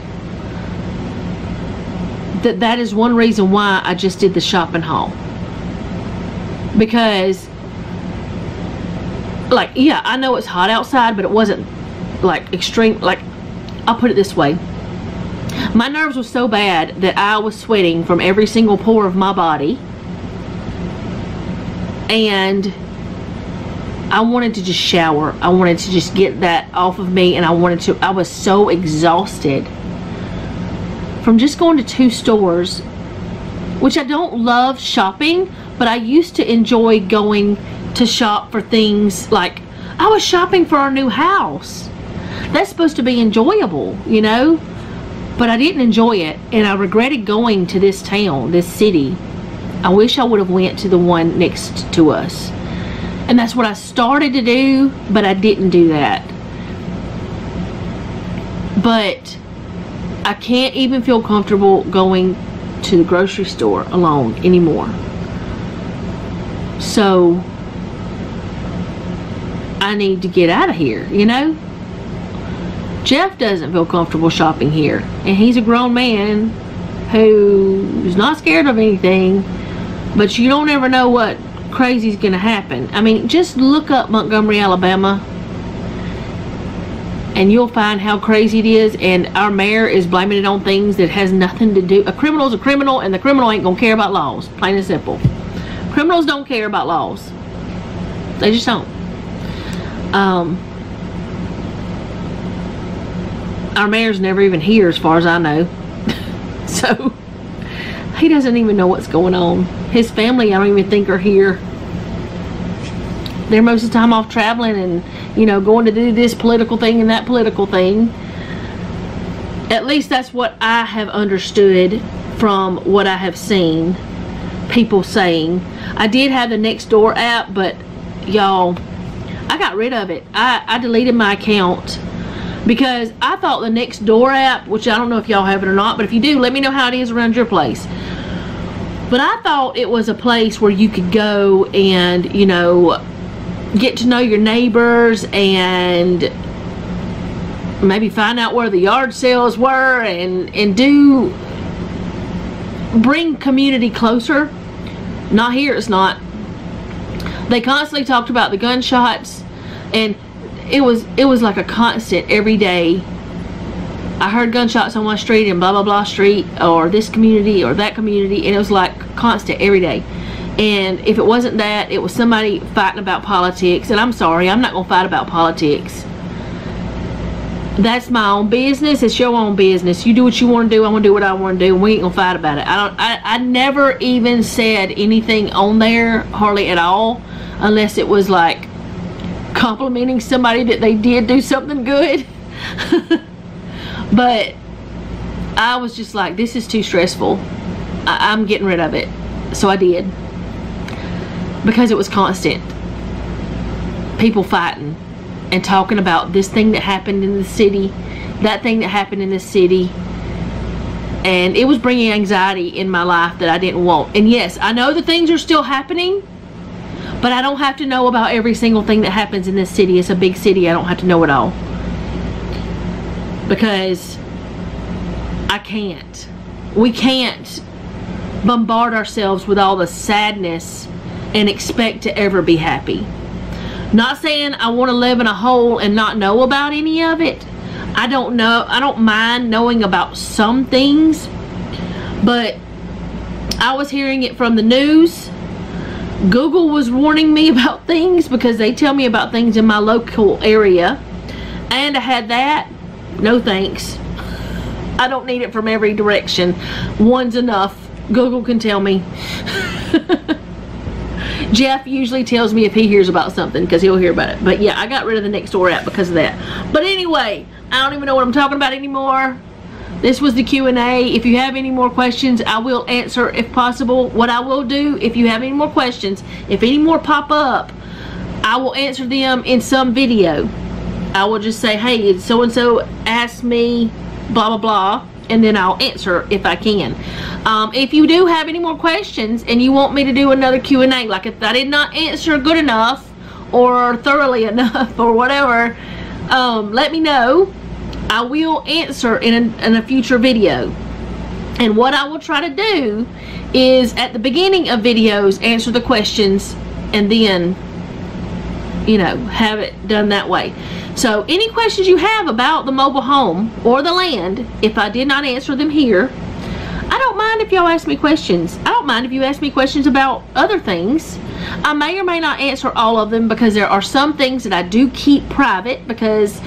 that that is one reason why I just did the shopping haul. Because, like, yeah, I know it's hot outside, but it wasn't like extreme. Like, I'll put it this way, my nerves were so bad that I was sweating from every single pore of my body, and I wanted to just shower. I wanted to just get that off of me, and I wanted to, I was so exhausted from just going to two stores, which I don't love shopping, but I used to enjoy going to shop for things. Like, I was shopping for our new house. That's supposed to be enjoyable, you know? But I didn't enjoy it, and I regretted going to this town, this city. I wish I would have went to the one next to us. And that's what I started to do, but I didn't do that. But I can't even feel comfortable going to the grocery store alone anymore. So I need to get out of here, you know? Jeff doesn't feel comfortable shopping here, and he's a grown man who's not scared of anything, but you don't ever know what crazy's gonna happen. I mean, just look up Montgomery, Alabama, and you'll find how crazy it is. And our mayor is blaming it on things that has nothing to do. A criminal's a criminal, and the criminal ain't gonna care about laws, plain and simple. Criminals don't care about laws. They just don't. Um, our mayor's never even here as far as I know. So he doesn't even know what's going on. His family, I don't even think, are here. They're most of the time off traveling and, you know, going to do this political thing and that political thing. At least that's what I have understood from what I have seen people saying. I did have the Nextdoor app, but y'all, I got rid of it. I, I deleted my account because I thought the Nextdoor app, which I don't know if y'all have it or not, but if you do, let me know how it is around your place. But I thought it was a place where you could go and, you know, get to know your neighbors and maybe find out where the yard sales were and, and do bring community closer. Not here, it's not. They constantly talked about the gunshots, and it was it was like a constant every day. I heard gunshots on one street and blah blah blah street, or this community or that community, and it was like constant every day. And if it wasn't that, it was somebody fighting about politics. And I'm sorry, I'm not gonna fight about politics. That's my own business. It's your own business. You do what you want to do. I'm gonna do what I want to do. We ain't gonna fight about it. I don't. I, I never even said anything on there, hardly at all, unless it was like complimenting somebody that they did do something good. But I was just like, this is too stressful. I, I'm getting rid of it. So I did, because it was constant. People fighting and talking about this thing that happened in the city, that thing that happened in the city, and it was bringing anxiety in my life that I didn't want. And yes, I know the things are still happening, but I don't have to know about every single thing that happens in this city. It's a big city. I don't have to know it all, because I can't. We can't bombard ourselves with all the sadness and expect to ever be happy. Not saying I want to live in a hole and not know about any of it. I don't know. I don't mind knowing about some things, but I was hearing it from the news. Google was warning me about things because they tell me about things in my local area, and I had that. No thanks. I don't need it from every direction. One's enough. Google can tell me. Jeff usually tells me if he hears about something, because he'll hear about it. But yeah, I got rid of the Nextdoor app because of that. But anyway, I don't even know what I'm talking about anymore. This was the Q and A. If you have any more questions, I will answer if possible. What I will do, if you have any more questions, if any more pop up, I will answer them in some video. I will just say, hey, so-and-so asked me blah, blah, blah, and then I'll answer if I can. Um, if you do have any more questions and you want me to do another Q and A, like if I did not answer good enough or thoroughly enough or whatever, um, let me know. I will answer in a, in a future video. And what I will try to do is at the beginning of videos, answer the questions, and then, you know, have it done that way. So any questions you have about the mobile home or the land, if I did not answer them here, I don't mind if y'all ask me questions. I don't mind if you ask me questions about other things. I may or may not answer all of them, because there are some things that I do keep private, because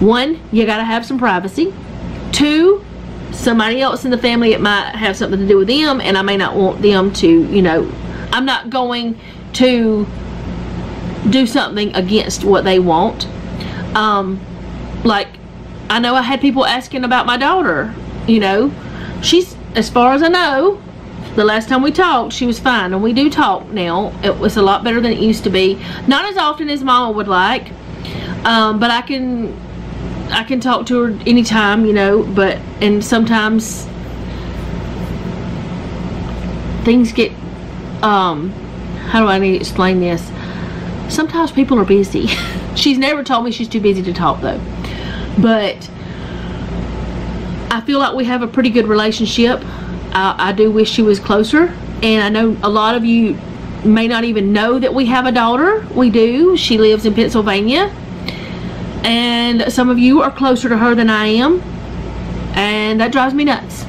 one, you gotta have some privacy. Two, somebody else in the family, it might have something to do with them, and I may not want them to, you know, I'm not going to do something against what they want. Um, like, I know I had people asking about my daughter. You know, she's, as far as I know, the last time we talked, she was fine. And we do talk now. It was a lot better than it used to be. Not as often as Mama would like, um, but I can I can talk to her anytime, you know. But and sometimes things get um, how do I need to explain this? Sometimes people are busy. She's never told me she's too busy to talk, though. But I feel like we have a pretty good relationship. I, I do wish she was closer. And I know a lot of you may not even know that we have a daughter. We do. She lives in Pennsylvania. And some of you are closer to her than I am. And that drives me nuts.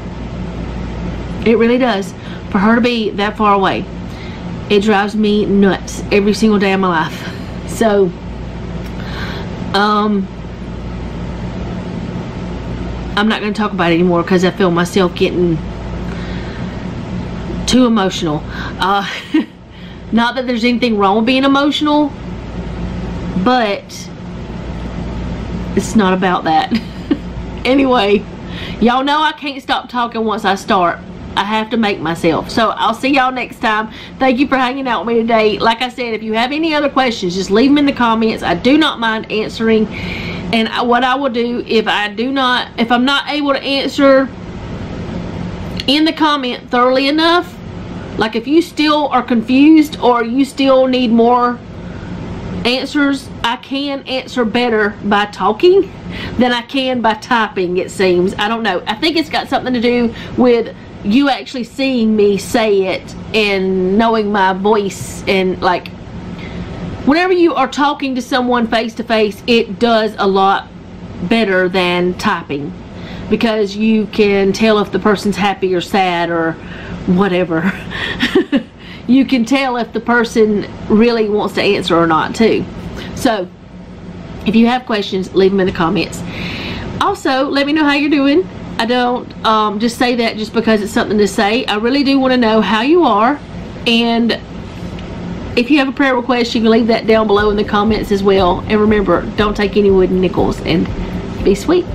It really does. For her to be that far away, it drives me nuts every single day of my life. So, um, I'm not going to talk about it anymore because I feel myself getting too emotional. Uh, not that there's anything wrong with being emotional, but it's not about that. Anyway, y'all know I can't stop talking once I start. I have to make myself. So I'll see y'all next time. Thank you for hanging out with me today. Like I said, if you have any other questions, just leave them in the comments. I do not mind answering. And I, what I will do, if I do not, if I'm not able to answer in the comment thoroughly enough, like if you still are confused or you still need more answers, I can answer better by talking than I can by typing, it seems. I don't know. I think it's got something to do with you actually seeing me say it and knowing my voice. And like whenever you are talking to someone face to face, it does a lot better than typing, because you can tell if the person's happy or sad or whatever. You can tell if the person really wants to answer or not too. So if you have questions, leave them in the comments. Also, let me know how you're doing. I don't um, just say that just because it's something to say. I really do want to know how you are. And if you have a prayer request, you can leave that down below in the comments as well. And remember, don't take any wooden nickels, and be sweet.